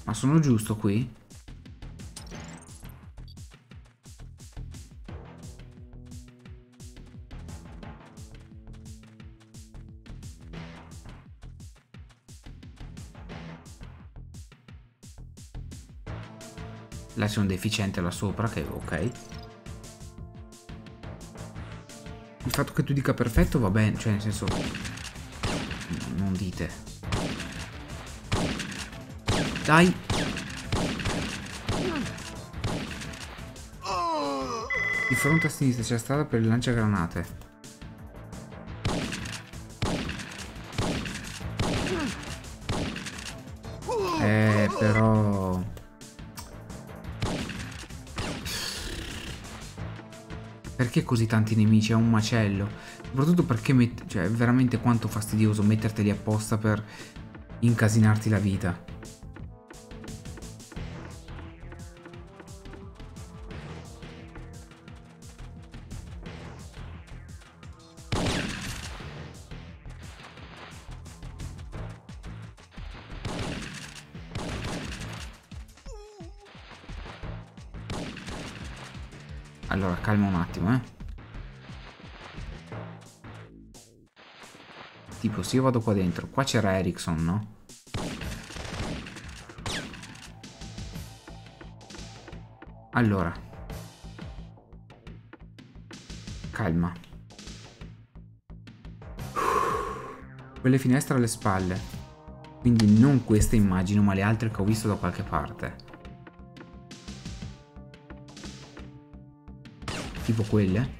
Ma sono giusto qui? Là c'è un deficiente là sopra che ok. Il fatto che tu dica perfetto va bene, cioè nel senso non dite. Dai. Di fronte a sinistra c'è la strada per il lanciagranate. Eh però... Perché così tanti nemici? È un macello. Soprattutto perché met... cioè, è veramente quanto fastidioso metterteli apposta per incasinarti la vita. Allora, calma un attimo, eh. Tipo, se io vado qua dentro, qua c'era Erikson, no? Allora. Calma. Quelle finestre alle spalle. Quindi non queste immagino, ma le altre che ho visto da qualche parte. Tipo quelle.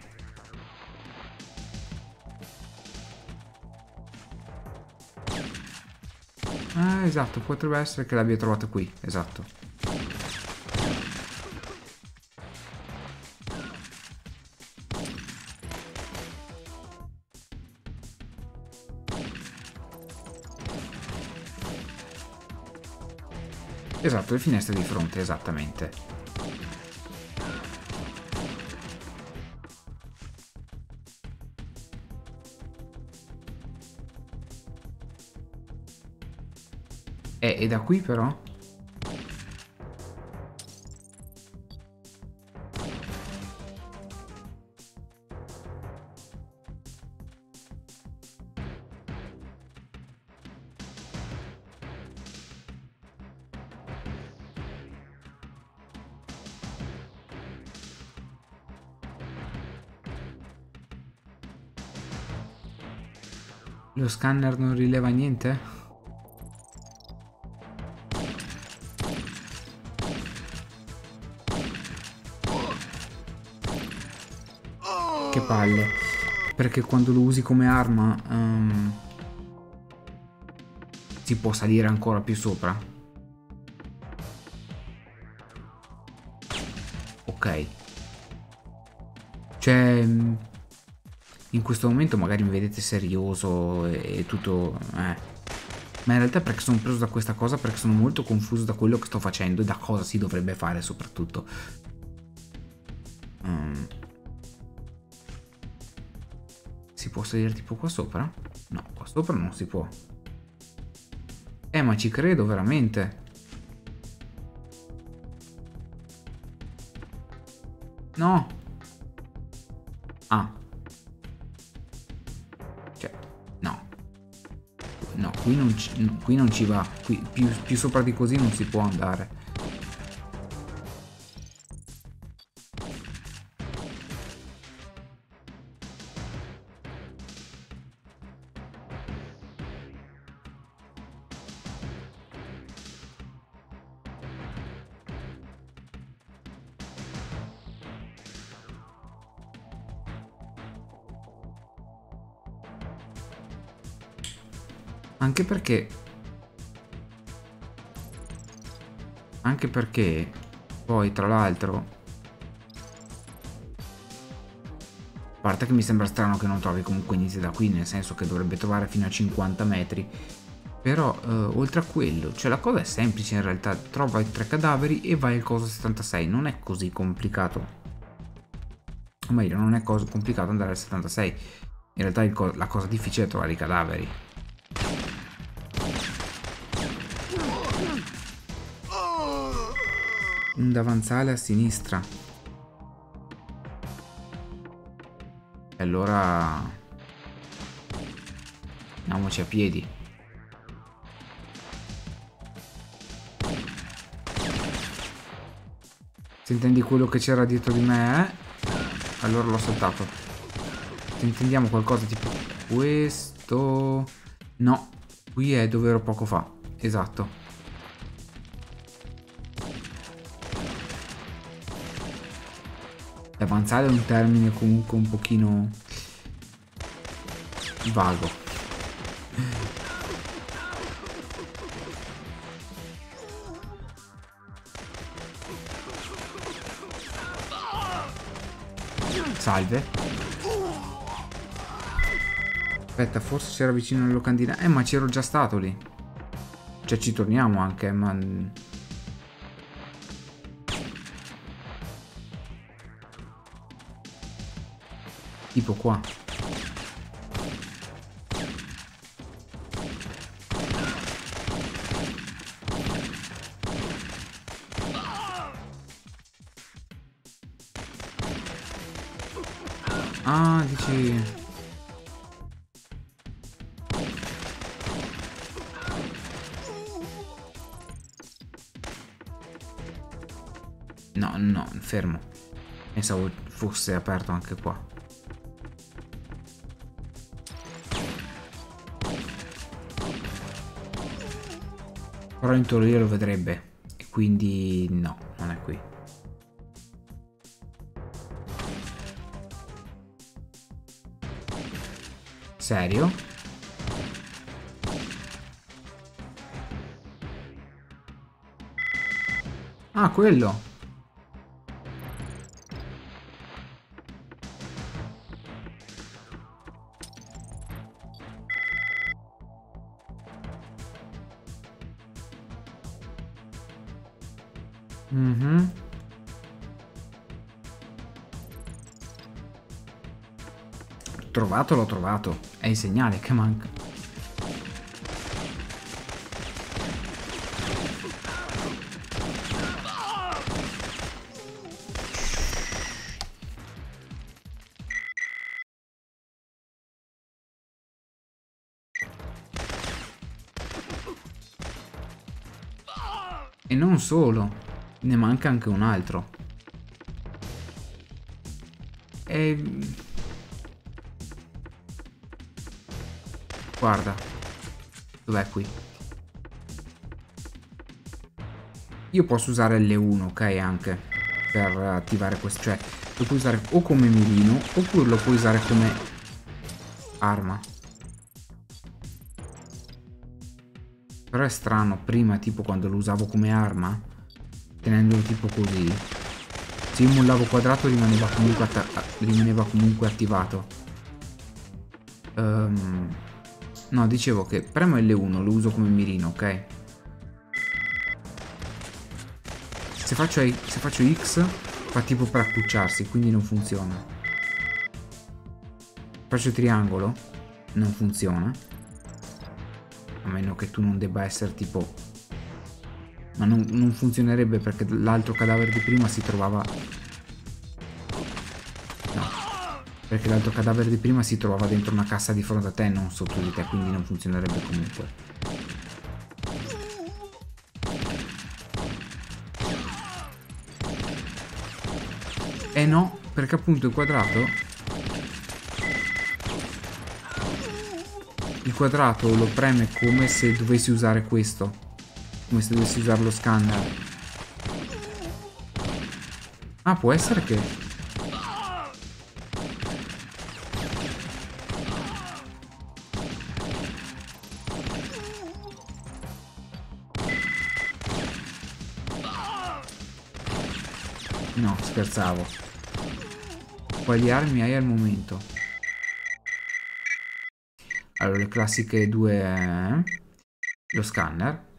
Ah, esatto, potrebbe essere che l'abbia trovato qui, esatto. Esatto, le finestre di fronte, esattamente. E da qui però? Lo scanner non rileva niente? Che palle, perché quando lo usi come arma um, si può salire ancora più sopra. Ok, cioè in questo momento magari mi vedete serioso e, e tutto eh. Ma in realtà perché sono preso da questa cosa, perché sono molto confuso da quello che sto facendo e da cosa si dovrebbe fare soprattutto. um. Si può salire tipo qua sopra? No, qua sopra non si può. Eh, ma ci credo veramente. No. Ah. Cioè, no. No. qui non ci, qui non ci va, qui, più, più sopra di così non si può andare. Anche perché Anche perché poi tra l'altro, a parte che mi sembra strano che non trovi comunque inizio da qui, nel senso che dovrebbe trovare fino a cinquanta metri. Però eh, oltre a quello, cioè la cosa è semplice in realtà. Trova i tre cadaveri e vai al coso settantasei. Non è così complicato. O meglio, non è così complicato andare al settantasei. In realtà il co- la cosa difficile è trovare i cadaveri. Un davanzale a sinistra. E allora andiamoci a piedi. Se intendi quello che c'era dietro di me, eh? Allora l'ho saltato. Se intendiamo qualcosa tipo questo. No, qui è dove ero poco fa. Esatto. Avanzare è un termine comunque un pochino vago. Salve. Aspetta, forse c'era vicino alla locandina. Eh, ma c'ero già stato lì. Cioè ci torniamo anche, ma... tipo qua. Ah, dici... No, no, fermo. Pensavo fosse aperto anche qua. Però in teoria lo vedrebbe, e quindi no, non è qui. Serio? Ah, quello! Mm-hmm. Trovato l'ho trovato, è il segnale che manca. E non solo, ne manca anche un altro. E... guarda, dov'è qui? Io posso usare L uno, ok, anche per attivare questo. Cioè, lo puoi usare o come mirino oppure lo puoi usare come arma. Però è strano, prima tipo quando lo usavo come arma, tenendolo tipo così, se io mollavo quadrato rimaneva comunque, rimaneva comunque attivato. Um, no, dicevo che premo L uno, lo uso come mirino, ok? Se faccio, se faccio X fa tipo per accucciarsi, quindi non funziona. Faccio triangolo, non funziona. A meno che tu non debba essere tipo... ma non, non funzionerebbe perché l'altro cadavere di prima si trovava... no. Perché l'altro cadavere di prima si trovava dentro una cassa di fronte a te, non sotto di te, quindi non funzionerebbe comunque. Eh no, perché appunto il quadrato... Il quadrato lo preme come se dovessi usare questo. Come se dovessi usare lo scanner. Ah, può essere che... No, scherzavo. Quali armi hai al momento? Allora, le classiche due... Lo scanner.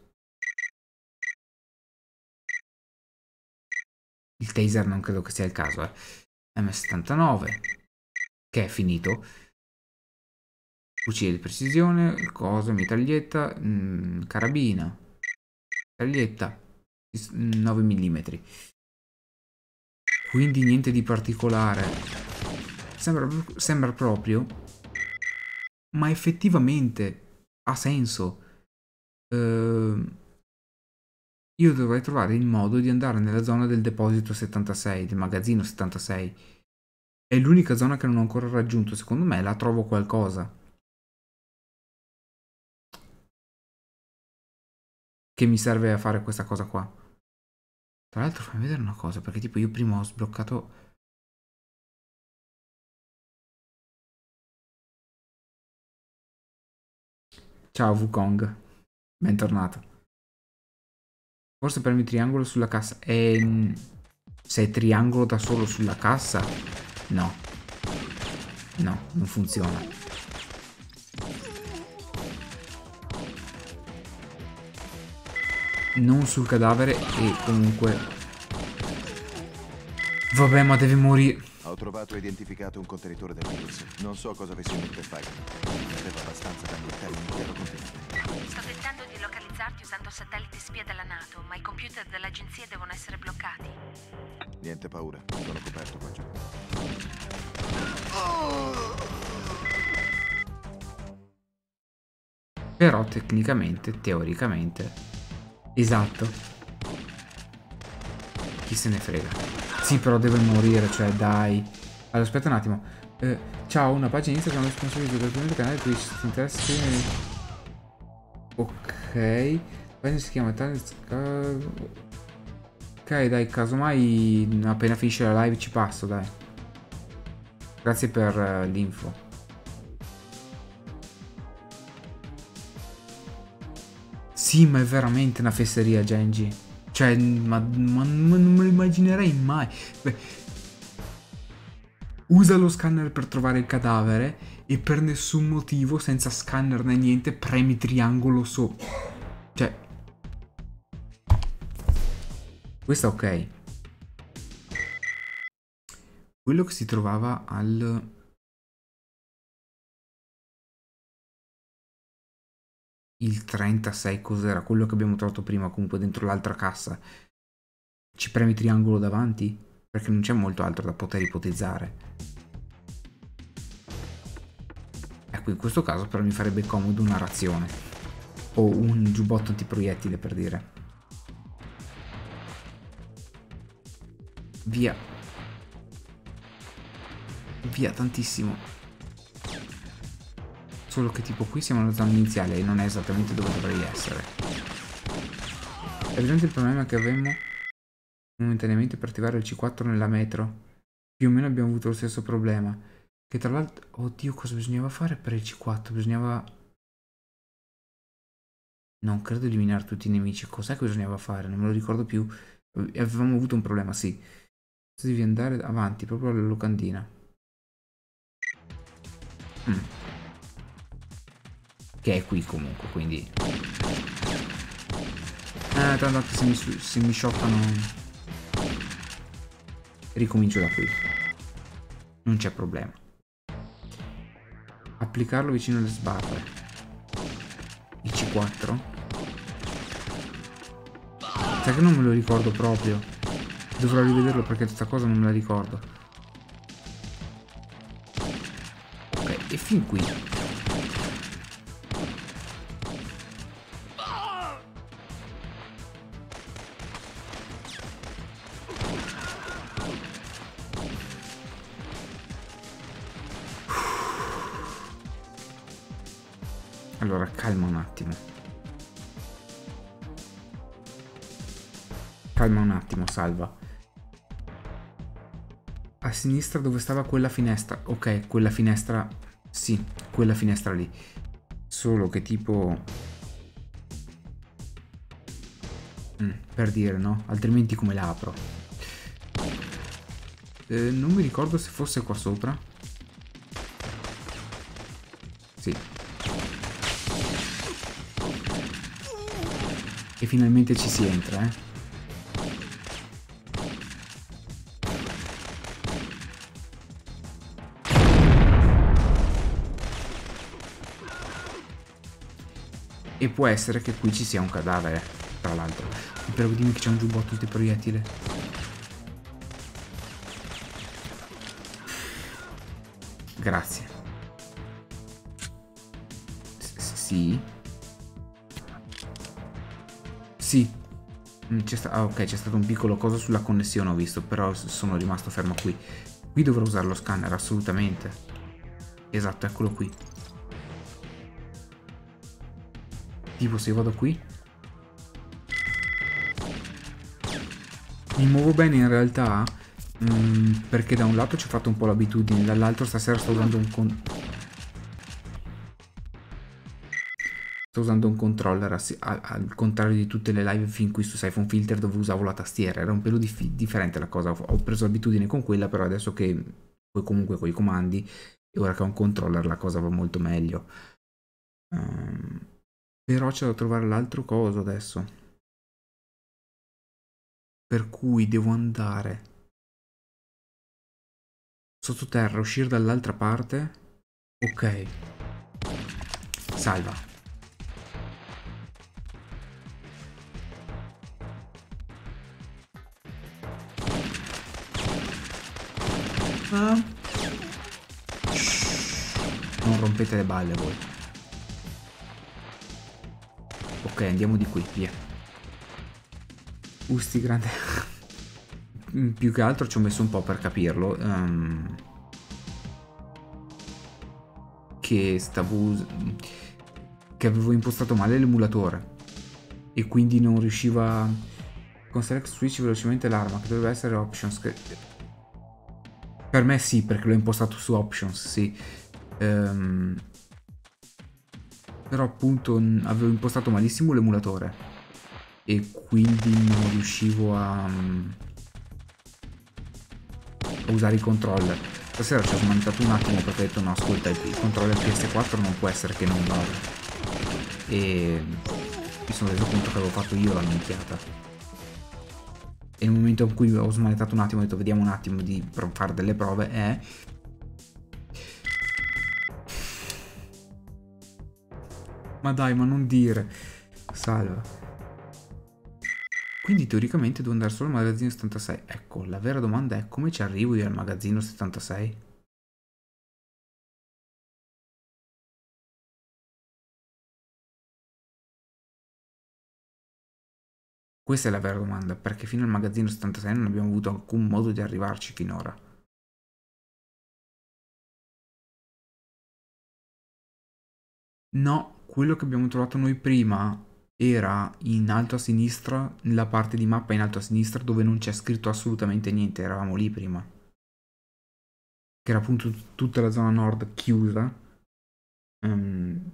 Il taser non credo che sia il caso, eh. M settantanove. Che è finito. Fucile di precisione, cosa, mitraglietta, mm, carabina. Mitraglietta. nove millimetri. Quindi niente di particolare. Sembra, sembra proprio. Ma effettivamente ha senso. Ehm, io dovrei trovare il modo di andare nella zona del deposito settantasei, del magazzino settantasei. È l'unica zona che non ho ancora raggiunto. Secondo me la trovo qualcosa. Che mi serve a fare questa cosa qua. Tra l'altro fammi vedere una cosa, perché tipo io prima ho sbloccato... Ciao Wukong, bentornato. Forse premi triangolo sulla cassa... E... Se è triangolo da solo sulla cassa... No. No, non funziona. Non sul cadavere e comunque... Vabbè, ma deve morire. Ho trovato e identificato un contenitore del virus. Non so cosa avessi in mente Phagan. Aveva abbastanza da bloccare un intero contenitore. Sto tentando di localizzarti usando satelliti spia della NATO, ma i computer dell'agenzia devono essere bloccati. Niente paura, sono coperto qua giù. Però tecnicamente, teoricamente... Esatto. Chi se ne frega. Sì, però deve morire, cioè dai. Allora, aspetta un attimo. Eh, ciao, una pagina inizia con lo sponsorizzo del mio canale Twitch. Se ti interessa... Ok. La pagina si chiama... Ok, dai, casomai appena finisce la live ci passo, dai. Grazie per uh, l'info. Sì, ma è veramente una fesseria, Genji. Cioè, ma, ma, ma non me lo immaginerei mai. Beh, usa lo scanner per trovare il cadavere e per nessun motivo, senza scanner né niente, premi triangolo sopra. Cioè... Questo è ok. Quello che si trovava al... Il trentasei cos'era? Quello che abbiamo trovato prima, comunque dentro l'altra cassa. Ci premi triangolo davanti? Perché non c'è molto altro da poter ipotizzare. Ecco, in questo caso però mi farebbe comodo una razione. O un giubbotto antiproiettile, per dire. Via. Via tantissimo. Solo che tipo qui siamo alla zona iniziale e non è esattamente dove dovrei essere. È evidente il problema che avevamo momentaneamente per attivare il C quattro nella metro. Più o meno abbiamo avuto lo stesso problema. Che tra l'altro... Oddio, cosa bisognava fare per il C quattro? Bisognava... Non credo eliminare tutti i nemici. Cos'è che bisognava fare? Non me lo ricordo più. Avevamo avuto un problema, sì. Devi andare avanti, proprio alla locandina. Mm. Che è qui comunque, quindi... Eh, tanto se mi, se mi scioccano... Ricomincio da qui. Non c'è problema. Applicarlo vicino alle sbarre. Il C quattro? Sai che non me lo ricordo proprio. Dovrò rivederlo perché questa cosa non me la ricordo. E fin qui. Allora, calma un attimo. Calma un attimo, salva. A sinistra dove stava quella finestra. Ok, quella finestra. Sì, quella finestra lì. Solo che tipo... Mm, per dire, no? Altrimenti come la apro? Eh, non mi ricordo se fosse qua sopra. Sì. E finalmente ci si entra, eh. E può essere che qui ci sia un cadavere, tra l'altro. Mi prego, dimmi che c'è un giubbotto di proiettile. Grazie. Sì. Sì. Ah, ok, c'è stato un piccolo coso sulla connessione, ho visto, però sono rimasto fermo qui. Qui dovrò usare lo scanner, assolutamente. Esatto, eccolo qui. Tipo se vado qui mi muovo bene in realtà, mh, perché da un lato ci ho fatto un po' l'abitudine, dall'altro stasera sto usando un con... sto usando un controller al, al contrario di tutte le live fin qui su Syphon Filter dove usavo la tastiera. Era un pelo dif differente la cosa, ho preso l'abitudine con quella, però adesso che comunque con i comandi e ora che ho un controller la cosa va molto meglio. um... Però c'è da trovare l'altro coso adesso. Per cui devo andare sottoterra, uscire dall'altra parte. Ok. Salva. Ah. Non rompete le balle voi. Ok, andiamo di qui, via. Usti grande. Più che altro ci ho messo un po' per capirlo. Um, che stavo... Che avevo impostato male l'emulatore. E quindi non riusciva... Con Select Switch velocemente l'arma, che doveva essere Options. Che... Per me sì, perché l'ho impostato su Options, sì. Ehm... Um, Però appunto avevo impostato malissimo l'emulatore e quindi non riuscivo a, a usare i controller. Stasera ci ho smantato un attimo perché ho detto no, ascolta, il controller P S quattro non può essere che non vada. E mi sono reso conto che avevo fatto io la minchiata. E il momento in cui ho smanettato un attimo ho detto vediamo un attimo di fare delle prove è... Ma dai, ma non dire. Salva. Quindi teoricamente devo andare solo al magazzino settantasei. Ecco, la vera domanda è come ci arrivo io al magazzino settantasei? Questa è la vera domanda, perché fino al magazzino settantasei non abbiamo avuto alcun modo di arrivarci finora. No. Quello che abbiamo trovato noi prima era in alto a sinistra, nella parte di mappa in alto a sinistra dove non c'è scritto assolutamente niente, eravamo lì prima. Che era appunto tutta la zona nord chiusa. Um...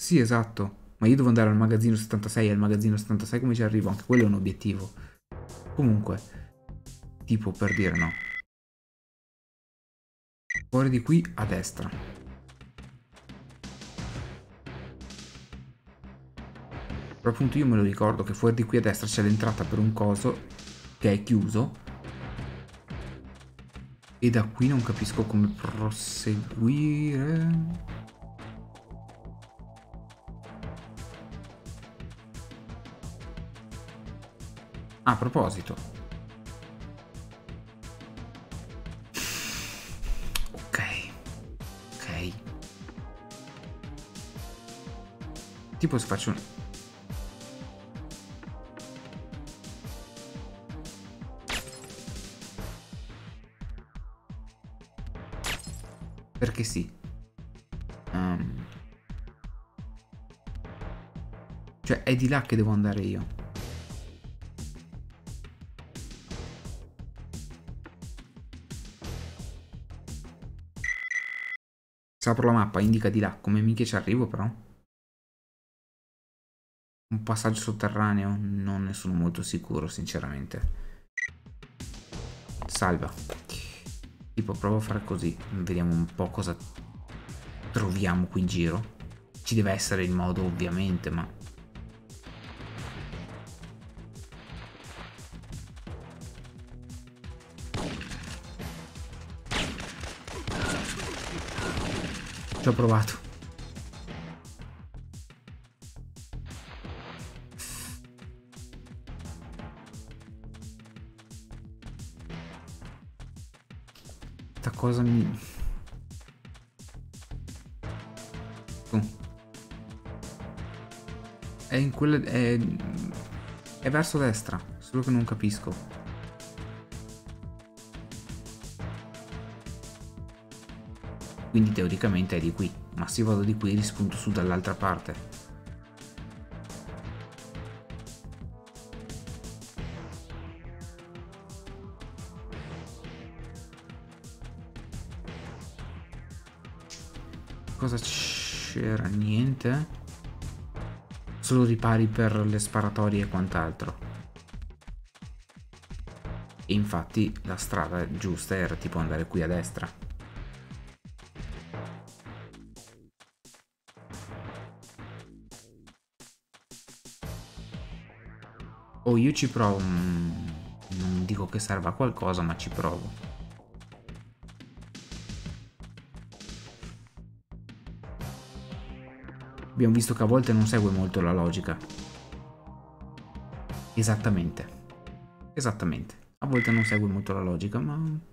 Sì, esatto. Ma io devo andare al magazzino settantasei e al magazzino settantasei come ci arrivo? Anche quello è un obiettivo. Comunque, tipo per dire no. Fuori di qui a destra. Però appunto io me lo ricordo che fuori di qui a destra c'è l'entrata per un coso che è chiuso e da qui non capisco come proseguire. A proposito, Tipo se faccio un... Perché sì. Um... Cioè è di là che devo andare io. Apro la mappa, indica di là. Come mica ci arrivo però? Un passaggio sotterraneo? Non ne sono molto sicuro sinceramente. Salva. Tipo provo a fare così. Vediamo un po' cosa troviamo qui in giro. Ci deve essere il modo ovviamente, ma... Ci ho provato. Sta cosa mi... Oh. È in quella... È... è verso destra, solo che non capisco. Quindi teoricamente è di qui, ma se vado di qui rispunto su dall'altra parte. Cosa c'era? Niente. Solo ripari per le sparatorie e quant'altro. E infatti la strada giusta era tipo andare qui a destra. Oh, io ci provo, non dico che serva a qualcosa, ma ci provo. Abbiamo visto che a volte non segue molto la logica. Esattamente. Esattamente. A volte non segue molto la logica, ma...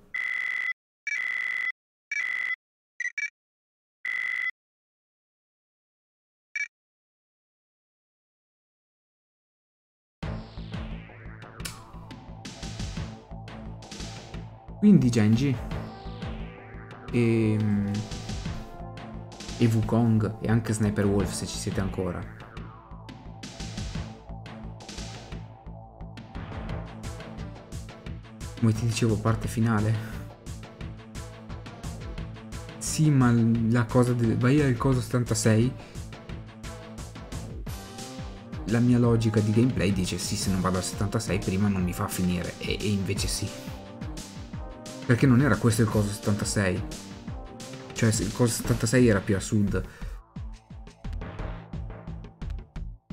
Quindi Genji e, e Wukong e anche Sniper Wolf, se ci siete ancora. Come ti dicevo, parte finale. Sì, ma la cosa del... vai al coso settantasei. La mia logica di gameplay dice sì, se non vado al settantasei prima non mi fa finire. E, e invece sì. Perché non era questo il coso settantasei? Cioè il coso settantasei era più a sud.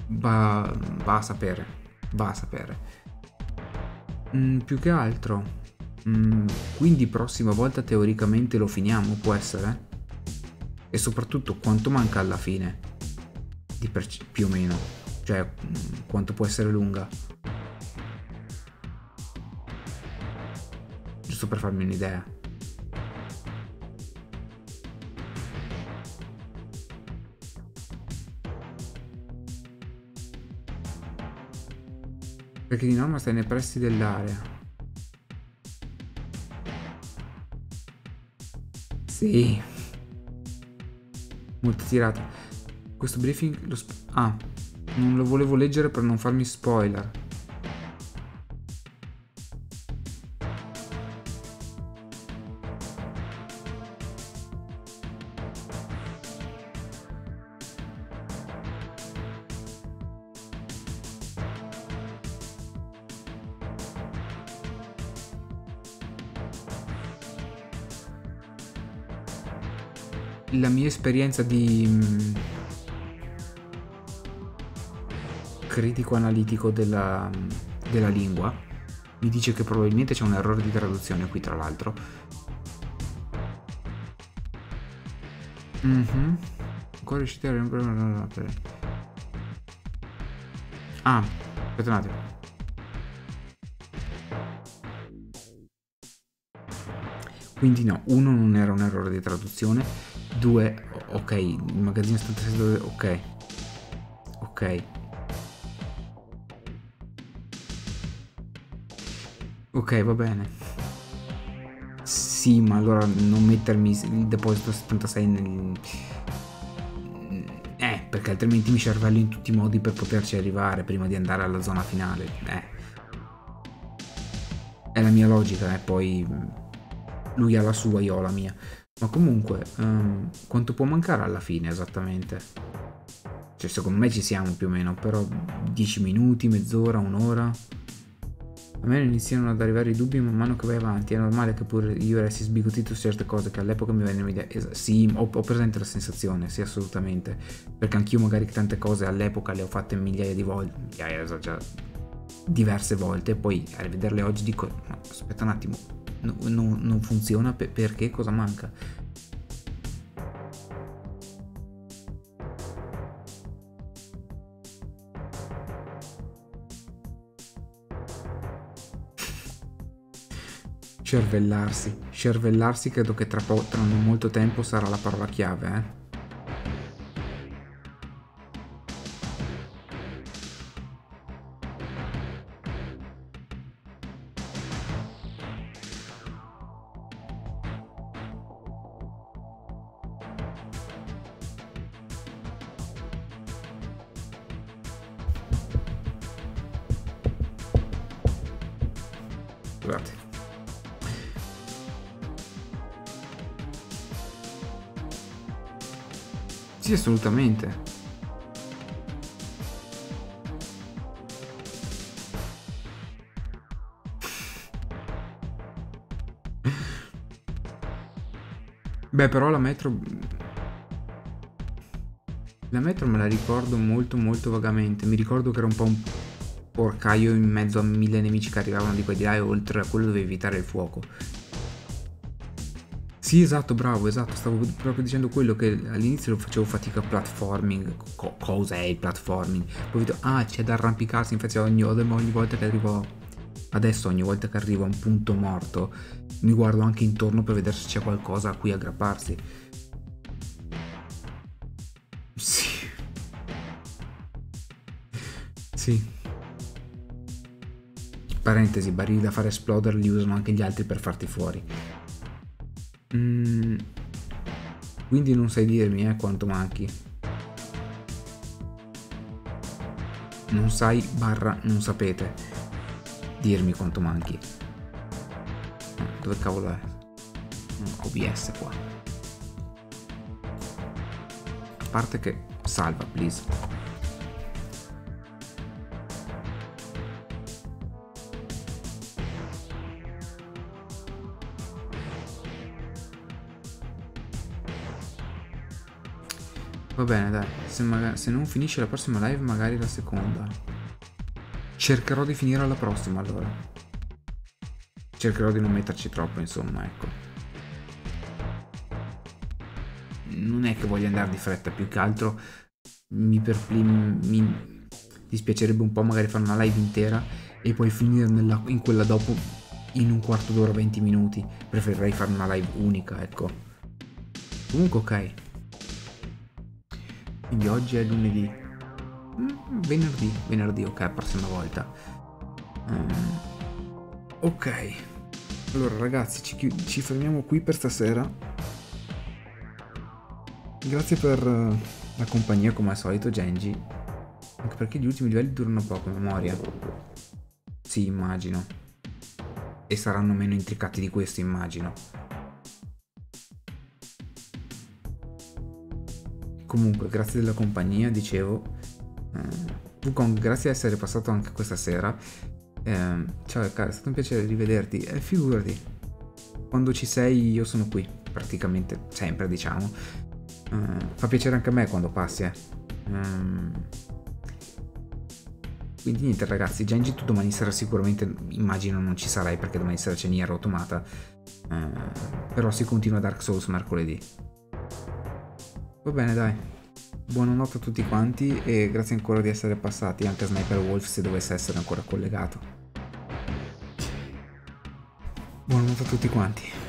Va, va a sapere. Va a sapere. Mm, più che altro. Mm, quindi prossima volta teoricamente lo finiamo, può essere? E soprattutto quanto manca alla fine? Di più o meno. Cioè mm, quanto può essere lunga? Giusto per farmi un'idea. Perché di norma stai nei pressi dell'area. Sì. Molto tirata. Questo briefing lo... Ah, non lo volevo leggere per non farmi spoiler. La mia esperienza di critico analitico della, della lingua mi dice che probabilmente c'è un errore di traduzione qui, tra l'altro. Mm-hmm. Ancora riuscite a riempire. Ah, aspetta un attimo. Quindi no, uno non era un errore di traduzione. due, ok, il magazzino settantasei, ok. Ok. Ok, va bene. Sì, ma allora non mettermi il deposito settantasei nel... Eh, perché altrimenti mi cervello in tutti i modi per poterci arrivare prima di andare alla zona finale. Eh. È la mia logica, eh, poi lui ha la sua, io ho la mia. Ma comunque, um, quanto può mancare alla fine esattamente? Cioè, secondo me ci siamo più o meno, però dieci minuti, mezz'ora, un'ora? A me iniziano ad arrivare i dubbi man mano che vai avanti, è normale che pure io resti sbigottito su certe cose che all'epoca mi venivano idea. Sì, ho, ho presente la sensazione, sì, assolutamente, perché anch'io magari tante cose all'epoca le ho fatte migliaia di volte, migliaia, esagerato. Diverse volte, poi a rivederle oggi dico no, aspetta un attimo, no, no, non funziona, per, perché cosa manca? Cervellarsi, cervellarsi credo che tra, po tra non molto tempo sarà la parola chiave, eh? Sì, assolutamente. Beh, però la metro... La metro me la ricordo molto molto vagamente. Mi ricordo che era un po' un porcaio in mezzo a mille nemici che arrivavano di qua e di là, e oltre a quello dovevi evitare il fuoco. Sì, esatto, bravo, esatto, stavo proprio dicendo quello, che all'inizio lo facevo fatica a platforming, Co cos'è il platforming? Poi ho detto, ah, c'è da arrampicarsi, infatti ogni, ogni volta che arrivo, adesso ogni volta che arrivo a un punto morto, mi guardo anche intorno per vedere se c'è qualcosa a cui aggrapparsi. Sì. Sì. Parentesi, barili da far esplodere li usano anche gli altri per farti fuori. Mm, quindi non sai dirmi eh, quanto manchi. Non sai barra non sapete dirmi quanto manchi. Dove cavolo è? O B S qua. A parte che salva, please. Va bene, dai, se, se non finisce la prossima live magari la seconda. Cercherò di finire alla prossima, allora. Cercherò di non metterci troppo, insomma, ecco. Non è che voglio andare di fretta, più che altro mi, mi dispiacerebbe un po' magari fare una live intera e poi finire nella, in quella dopo in un quarto d'ora, venti minuti. Preferirei fare una live unica, ecco. Comunque, ok. Quindi oggi è lunedì, venerdì, venerdì, ok, la prossima volta. Um, ok, allora ragazzi, ci, ci fermiamo qui per stasera. Grazie per uh, la compagnia, come al solito, Genji. Anche perché gli ultimi livelli durano poco, a memoria. Sì, immagino. E saranno meno intricati di questo, immagino. Comunque, grazie della compagnia, dicevo. Eh, Wukong, grazie di essere passato anche questa sera. Eh, ciao, cara, è stato un piacere rivederti. Eh, figurati, quando ci sei io sono qui, praticamente sempre, diciamo. Eh, fa piacere anche a me quando passi, eh. Eh, quindi niente, ragazzi, Genji, tu domani sera sicuramente, immagino, non ci sarai, perché domani sera c'è Nier Automata. Eh, però si continua Dark Souls mercoledì. Va bene, dai, buonanotte a tutti quanti e grazie ancora di essere passati, anche a Sniper Wolf se dovesse essere ancora collegato. Buonanotte a tutti quanti.